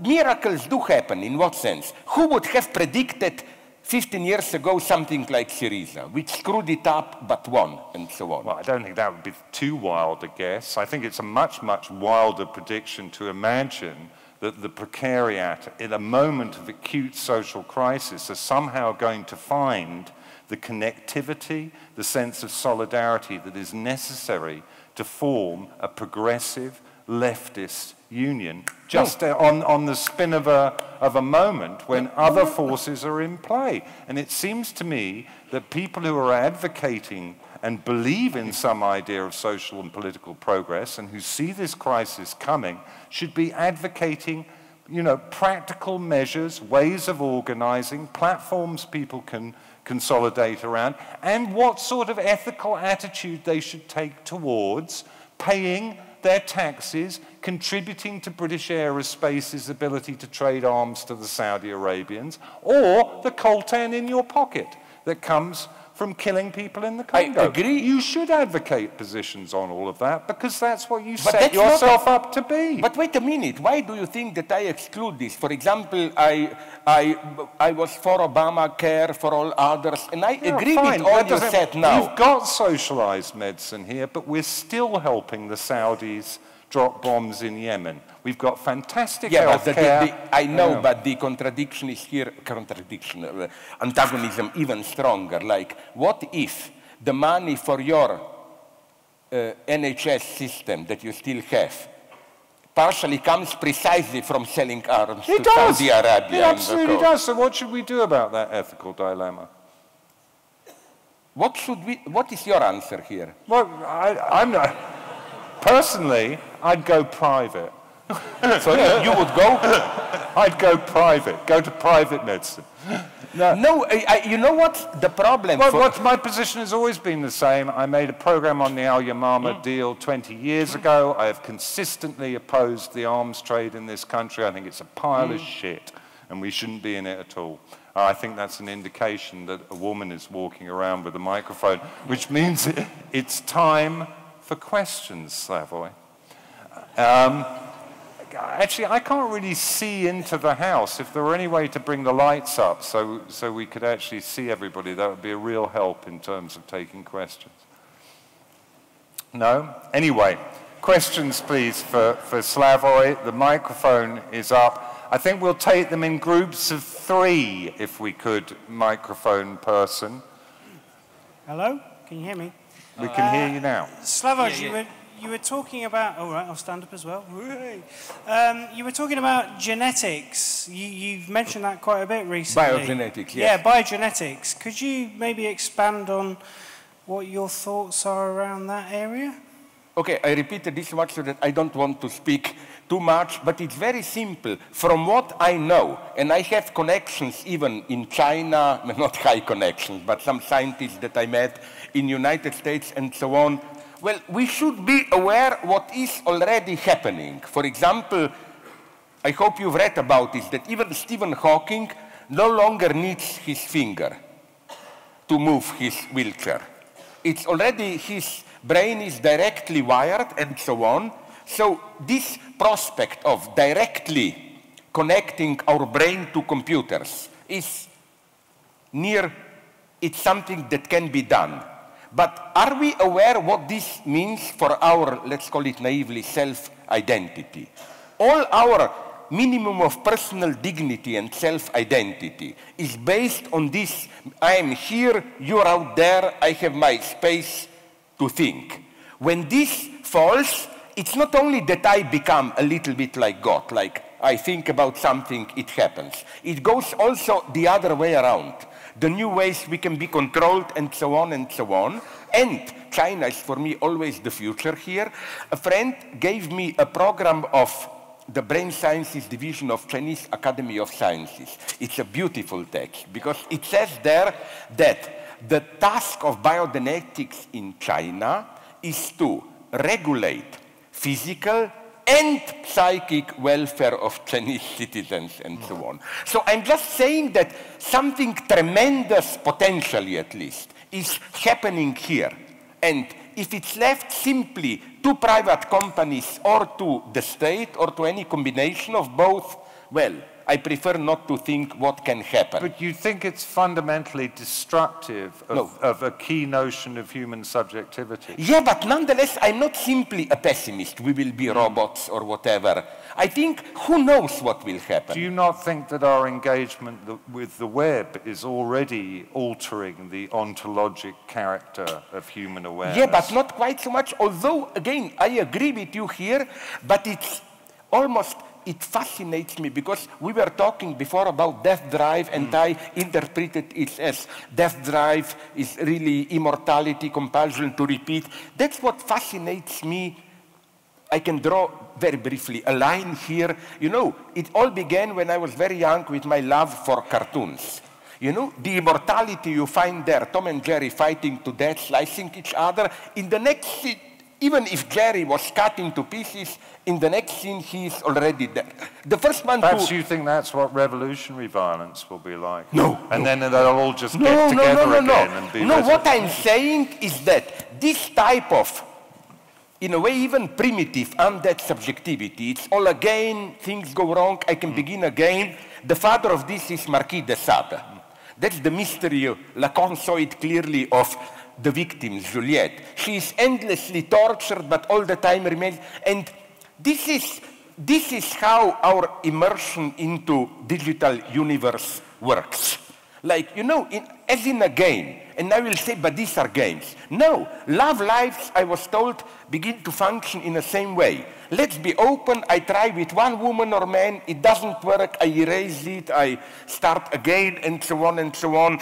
miracles do happen, in what sense? Who would have predicted 15 years ago something like Syriza, which screwed it up but won, and so on? Well, I don't think that would be too wild a guess. I think it's a much, much wilder prediction to imagine that the precariat, in a moment of acute social crisis, are somehow going to find the connectivity, the sense of solidarity that is necessary to form a progressive leftist union, just on the spin of a moment when other forces are in play. And it seems to me that people who are advocating and believe in some idea of social and political progress and who see this crisis coming should be advocating practical measures, ways of organizing, platforms people can consolidate around, and what sort of ethical attitude they should take towards paying their taxes, contributing to British Aerospace's ability to trade arms to the Saudi Arabians, or the coltan in your pocket that comes from killing people in the Congo. I agree. You should advocate positions on all of that, because that's what you set yourself up to be. But wait a minute, why do you think that I exclude this? For example, I was for Obamacare, for all others, and I agree with all you said now. We've got socialized medicine here, but we're still helping the Saudis drop bombs in Yemen. We've got fantastic healthcare. But the contradiction is here, antagonism even stronger. Like, what if the money for your NHS system that you still have partially comes precisely from selling arms to Saudi Arabia? It absolutely does. So what should we do about that ethical dilemma? What should we, what is your answer here? Well, I'm not, personally, I'd go private. So you would go? I'd go private, go to private medicine. No, you know what the problem is? Well, my position has always been the same. I made a program on the Al-Yamama deal 20 years ago. I have consistently opposed the arms trade in this country. I think it's a pile of shit, and we shouldn't be in it at all. I think that's an indication that a woman is walking around with a microphone, which means it's time for questions, Slavoj. Actually, I can't really see into the house. If there were any way to bring the lights up so we could actually see everybody, that would be a real help in terms of taking questions. No? Anyway, questions, please, for Slavoj. The microphone is up. I think we'll take them in groups of three, if we could, microphone person. Hello? Can you hear me? We can hear you now. Slavoj, you were talking about... All right, I'll stand up as well. You were talking about genetics. You've mentioned that quite a bit recently. Biogenetics, yes. Yeah, biogenetics. Could you maybe expand on what your thoughts are around that area? Okay, I repeated this much so that I don't want to speak too much, but it's very simple. From what I know, and I have connections even in China, not high connections, but some scientists that I met in United States and so on. Well, we should be aware what is already happening. For example, I hope you've read about this, that even Stephen Hawking no longer needs his finger to move his wheelchair. It's already, his brain is directly wired and so on. So this prospect of directly connecting our brain to computers is near, it's something that can be done. But are we aware what this means for our, let's call it naively, self-identity? All our minimum of personal dignity and self-identity is based on this, I am here, you're out there, I have my space to think. When this falls, it's not only that I become a little bit like God, like I think about something, it happens. It goes also the other way around. The new ways we can be controlled and so on and so on. And China is for me always the future here. A friend gave me a program of the Brain Sciences Division of Chinese Academy of Sciences. It's a beautiful text because it says there that the task of biogenetics in China is to regulate physical and psychic welfare of Chinese citizens and so on. So I'm just saying that something tremendous, potentially at least, is happening here. And if it's left simply to private companies or to the state or to any combination of both, well, I prefer not to think what can happen. But you think it's fundamentally destructive of a key notion of human subjectivity? Yeah, but nonetheless, I'm not simply a pessimist. We will be robots or whatever. I think who knows what will happen. Do you not think that our engagement with the web is already altering the ontologic character of human awareness? Yeah, but not quite so much. Although, again, I agree with you here, but it's almost... It fascinates me because we were talking before about Death Drive and I interpreted it as Death Drive is really immortality, compulsion to repeat. That's what fascinates me. I can draw very briefly a line here. You know, it all began when I was very young with my love for cartoons. You know, the immortality you find there, Tom and Jerry fighting to death, slicing each other. In the next scene, even if Jerry was cut into pieces, in the next scene, he's already dead. The first one Perhaps you think that's what revolutionary violence will be like? No. And then they'll all just get together again and be... No, what I'm saying is that this type of, in a way, even primitive, undead subjectivity, it's all again, things go wrong, I can begin again. The father of this is Marquis de Sade. That's the mystery Lacan saw it clearly of the victim, Juliet. She is endlessly tortured, but all the time remains. And This is how our immersion into digital universe works. Like, you know, as in a game, and I will say, but these are games. No, love lives, I was told, begin to function in the same way. Let's be open, I try with one woman or man, it doesn't work, I erase it, I start again, and so on and so on.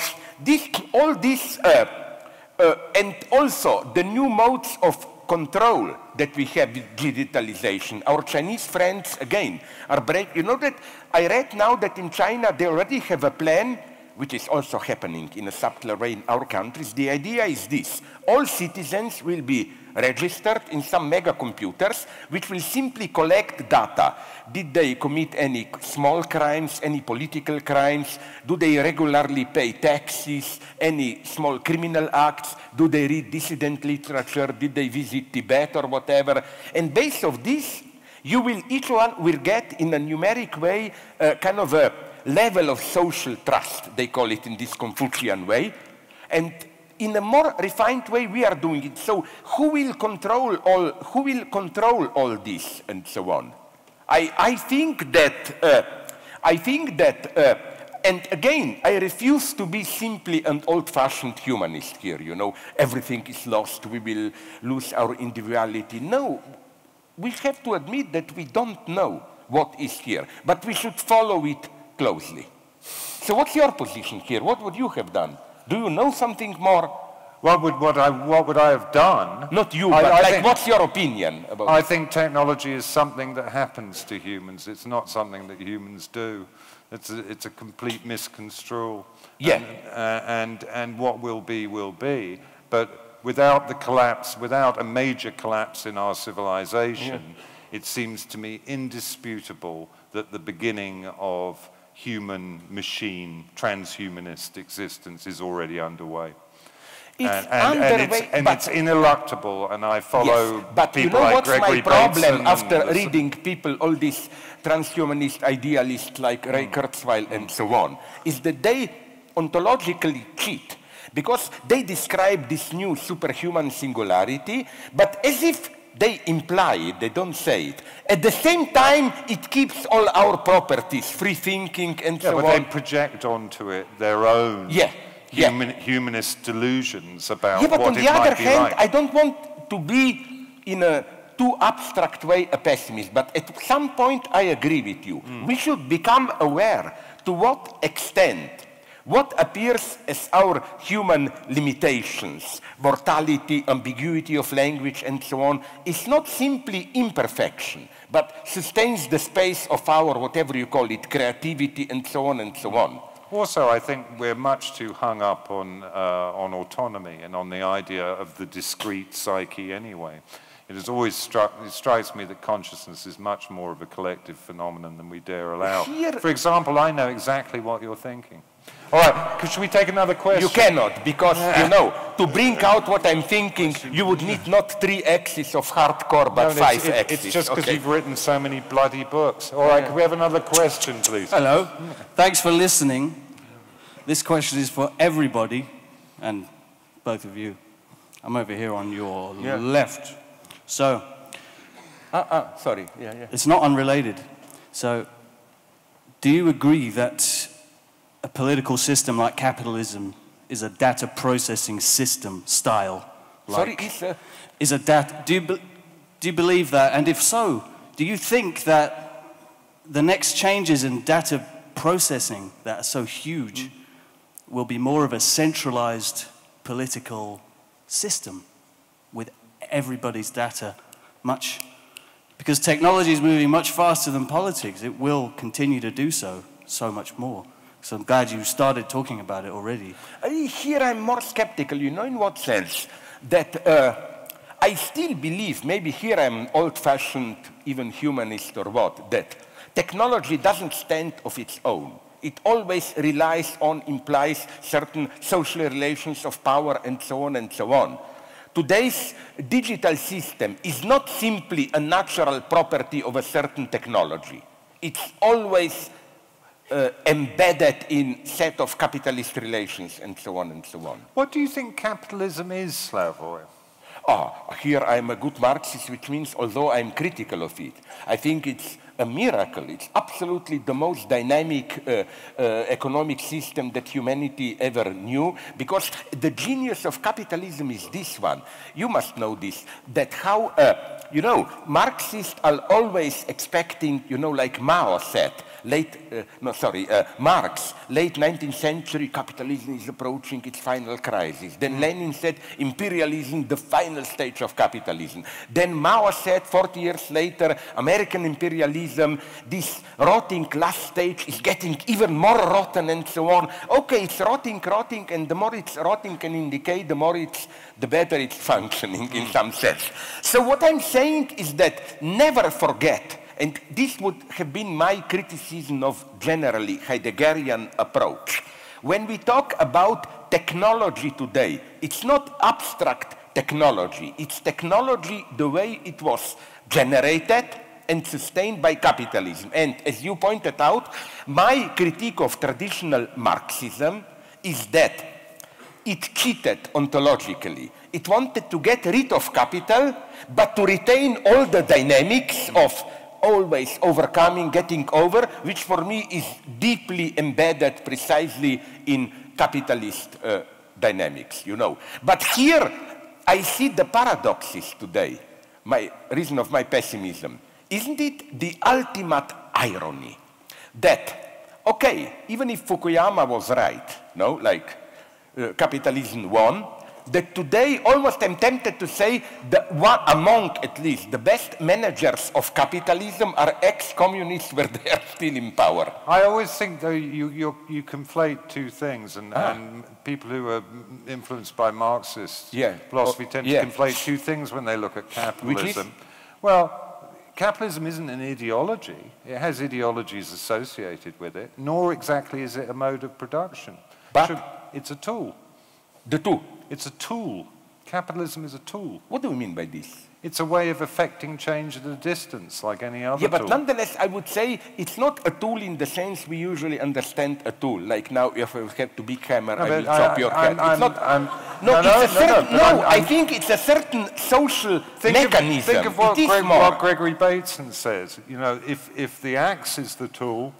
And also the new modes of control that we have with digitalization. Our Chinese friends, again, are breaking. You know that I read now that in China they already have a plan, which is also happening in a subtler way in our countries. The idea is this. All citizens will be registered in some mega computers, which will simply collect data. Did they commit any small crimes, any political crimes? Do they regularly pay taxes? Any small criminal acts? Do they read dissident literature? Did they visit Tibet or whatever? And based on this, you will, each one will get in a numeric way kind of a level of social trust, they call it in this Confucian way. And in a more refined way, we are doing it. So who will control all this, and so on? I think that and again, I refuse to be simply an old-fashioned humanist here, you know, everything is lost, we will lose our individuality. No, we have to admit that we don't know what is here, but we should follow it closely. So what's your position here? What would you have done? Do you know something more? What would I have done? Not you, but like, what's your opinion about it? I think technology is something that happens to humans. It's not something that humans do. It's a complete misconstrual. Yeah. And what will be, will be. But without the collapse, without a major collapse in our civilization, yeah, it seems to me indisputable that the beginning of human-machine, transhumanist existence is already underway. It's ineluctable, and I follow, yes, but people, you know, like Gregory Bateson. What's my problem after reading people, all these transhumanist idealists like Ray Kurzweil and so on, is that they ontologically cheat, because they describe this new superhuman singularity, but as if they imply it, they don't say it. At the same time, it keeps all our properties, free thinking and so on. But they project onto it their own humanist delusions about what it might be like. Yeah, but on the other hand, I don't want to be in a too abstract way a pessimist, but at some point I agree with you. We should become aware to what extent what appears as our human limitations, mortality, ambiguity of language, and so on, is not simply imperfection, but sustains the space of our, whatever you call it, creativity, and so on and so on. Also, I think we're much too hung up on autonomy and on the idea of the discrete psyche anyway. It has always strikes me that consciousness is much more of a collective phenomenon than we dare allow. For example, I know exactly what you're thinking. All right, should we take another question? You cannot, because, you know, to bring out what I'm thinking, you would need not 3 axes of hardcore, but no, 5 axes. It's just because you've written so many bloody books. All right, can we have another question, please? Hello. Thanks for listening. This question is for everybody, and both of you. I'm over here on your left. So... sorry. Yeah. It's not unrelated. So, do you agree that a political system like capitalism is a data processing system style? Like, sorry, is a data... Do you believe that? And if so, do you think that the next changes in data processing that are so huge will be more of a centralized political system with everybody's data? Much... Because technology is moving much faster than politics. It will continue to do so, so much more. So I'm glad you started talking about it already. Here I'm more skeptical, you know, in what sense? That I still believe, maybe here I'm old-fashioned, even humanist or what, that technology doesn't stand of its own. It always relies on, implies certain social relations of power and so on and so on. Today's digital system is not simply a natural property of a certain technology. It's always... embedded in set of capitalist relations and so on and so on. What do you think capitalism is, Slavoj? here I'm a good Marxist, which means although I'm critical of it, I think it's a miracle. It's absolutely the most dynamic economic system that humanity ever knew, because the genius of capitalism is this one. You must know this, that how, you know, Marxists are always expecting, you know, like Mao said, Marx, late 19th century capitalism is approaching its final crisis. Then Lenin said, imperialism, the final stage of capitalism. Then Mao said, 40 years later, American imperialism, this rotting last stage is getting even more rotten and so on. Okay, it's rotting, and the more it's rotting and in decay, the more it's, the better it's functioning in some sense. So what I'm saying is that never forget. And this would have been my criticism of generally Heideggerian approach. When we talk about technology today, it's not abstract technology. It's technology the way it was generated and sustained by capitalism. And as you pointed out, my critique of traditional Marxism is that it cheated ontologically. It wanted to get rid of capital, but to retain all the dynamics of always overcoming, getting over, which for me is deeply embedded precisely in capitalist dynamics, you know. But here I see the paradoxes today, my reason of my pessimism. Isn't it the ultimate irony that, okay, even if Fukuyama was right, no, like capitalism won, that today almost I'm tempted to say that one, among at least the best managers of capitalism are ex-communists where they are still in power. I always think though you conflate two things, and people who are influenced by Marxist philosophy tend to conflate two things when they look at capitalism. Well, capitalism isn't an ideology. It has ideologies associated with it, nor exactly is it a mode of production. But it's a tool. The tool. It's a tool. Capitalism is a tool. What do we mean by this? It's a way of effecting change at a distance, like any other tool. Yeah, but nonetheless, I would say it's not a tool in the sense we usually understand a tool. Like now, if I have to big hammer, I will chop your head. It's not... No, I think it's a certain social mechanism. Think of what Gregory Bateson says. You know, if the axe is the tool,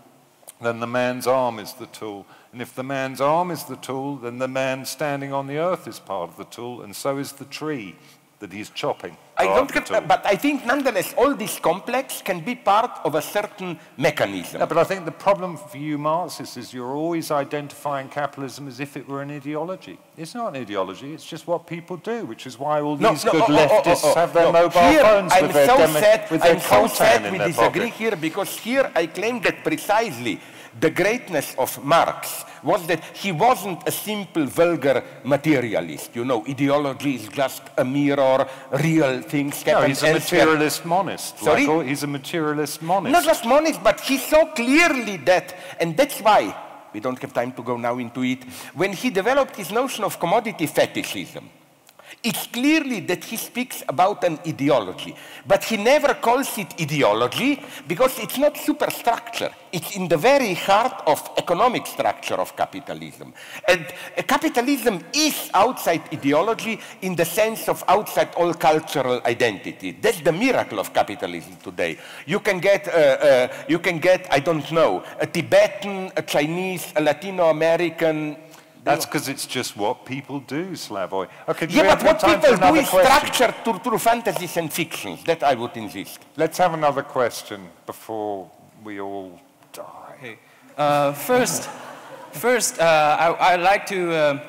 then the man's arm is the tool. And if the man's arm is the tool, then the man standing on the earth is part of the tool, and so is the tree that he's chopping. I don't get that, but I think nonetheless all this complex can be part of a certain mechanism. No, but I think the problem for you Marxists is you're always identifying capitalism as if it were an ideology. It's not an ideology, it's just what people do, which is why all these leftists have their mobile phones with their coltan in their pocket. I'm so sad we disagree here, because here I claim that precisely the greatness of Marx was that he wasn't a simple, vulgar materialist. You know, ideology is just a mirror, real things happen. No, he's a materialist monist. Sorry? Like, he's a materialist monist. Not just monist, but he saw clearly that, and that's why, we don't have time to go now into it, when he developed his notion of commodity fetishism, it's clearly that he speaks about an ideology, but he never calls it ideology because it's not superstructure. It's in the very heart of economic structure of capitalism. And capitalism is outside ideology in the sense of outside all cultural identity. That's the miracle of capitalism today. You can get, I don't know, a Tibetan, a Chinese, a Latino American. That's because it's just what people do, Slavoj. Okay, yeah, but what people do is structured through fantasies and fictions. That I would insist. Let's have another question before we all die. I'd like to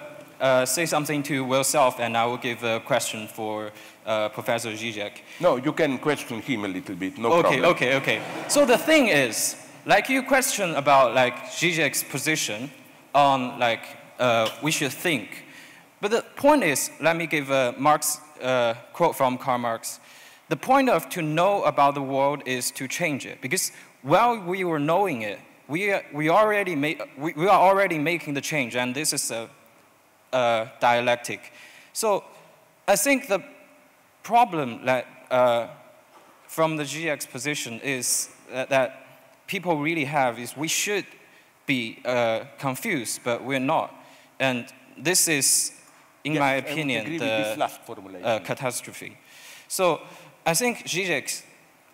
say something to Will Self, and I will give a question for Professor Žižek. No, you can question him a little bit, no problem. Okay. So the thing is, like you question about like Žižek's position on like, we should think. But the point is, let me give a Marx quote from Karl Marx. The point of to know about the world is to change it, because while we were knowing it, we are already making the change, and this is a dialectic. So I think the problem that, from the GX position is that people really have is we should be confused, but we're not. And this is in my opinion, the catastrophe. So I think Žižek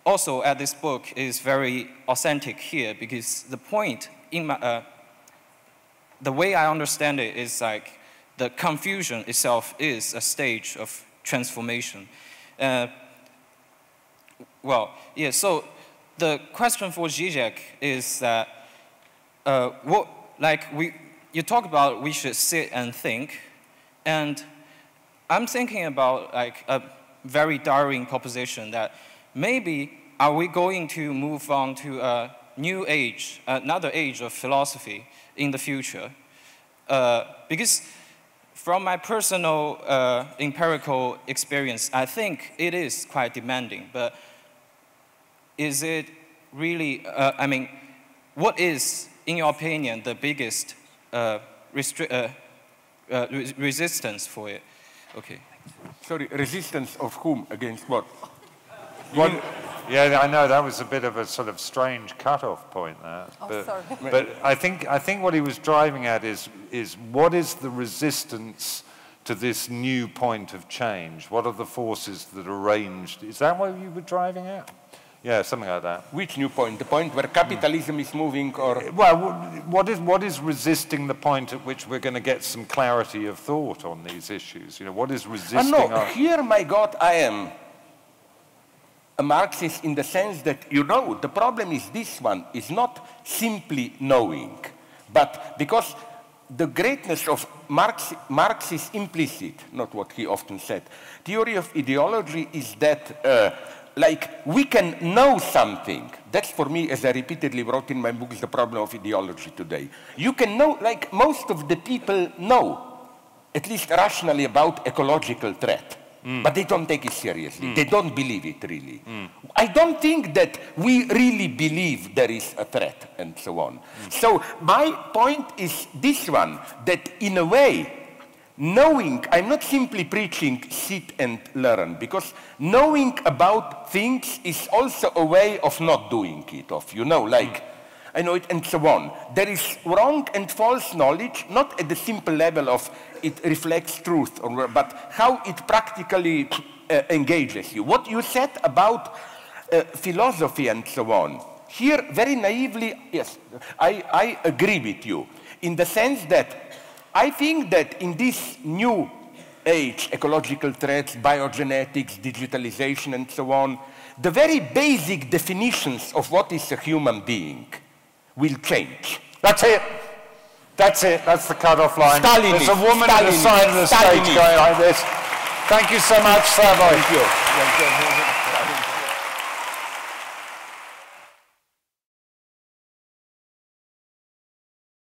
also at this book is very authentic here, because the point in my, the way I understand it is like the confusion itself is a stage of transformation. So the question for Žižek is that you talk about we should sit and think, and I'm thinking about like a very daring proposition that maybe are we going to move on to a new age, another age of philosophy in the future? Because from my personal empirical experience, I think it is quite demanding, but is it really, I mean, what is, in your opinion, the biggest resistance for it? Okay. Sorry, resistance of whom against what? Yeah, I know, that was a bit of a sort of strange cutoff point there. But I think what he was driving at is what is the resistance to this new point of change? What are the forces that are ranged? Is that what you were driving at? Yeah, something like that. Which new point? The point where capitalism is moving, or? Well, what is resisting the point at which we're going to get some clarity of thought on these issues? You know, what is resisting? Oh, no, here, my God, I am a Marxist in the sense that, you know, the problem is this one, is not simply knowing, but because the greatness of Marx is implicit, not what he often said. Theory of ideology is that like, we can know something. That's for me, as I repeatedly wrote in my books, the problem of ideology today. You can know, like most of the people know, at least rationally, about ecological threat. Mm. But they don't take it seriously. Mm. They don't believe it, really. Mm. I don't think that we really believe there is a threat, and so on. Mm. So my point is this one, that in a way, knowing, I'm not simply preaching sit and learn, because knowing about things is also a way of not doing it, of, you know, like, I know it, and so on. There is wrong and false knowledge, not at the simple level of it reflects truth, or, but how it practically engages you. What you said about philosophy and so on, here, very naively, yes, I agree with you, in the sense that I think that in this new age, ecological threats, biogenetics, digitalization, and so on, the very basic definitions of what is a human being will change. That's it. That's it. That's the cutoff line. Stalinist. There's a woman on the side of the stage going like this. Thank you so much, Slavoj. Thank you.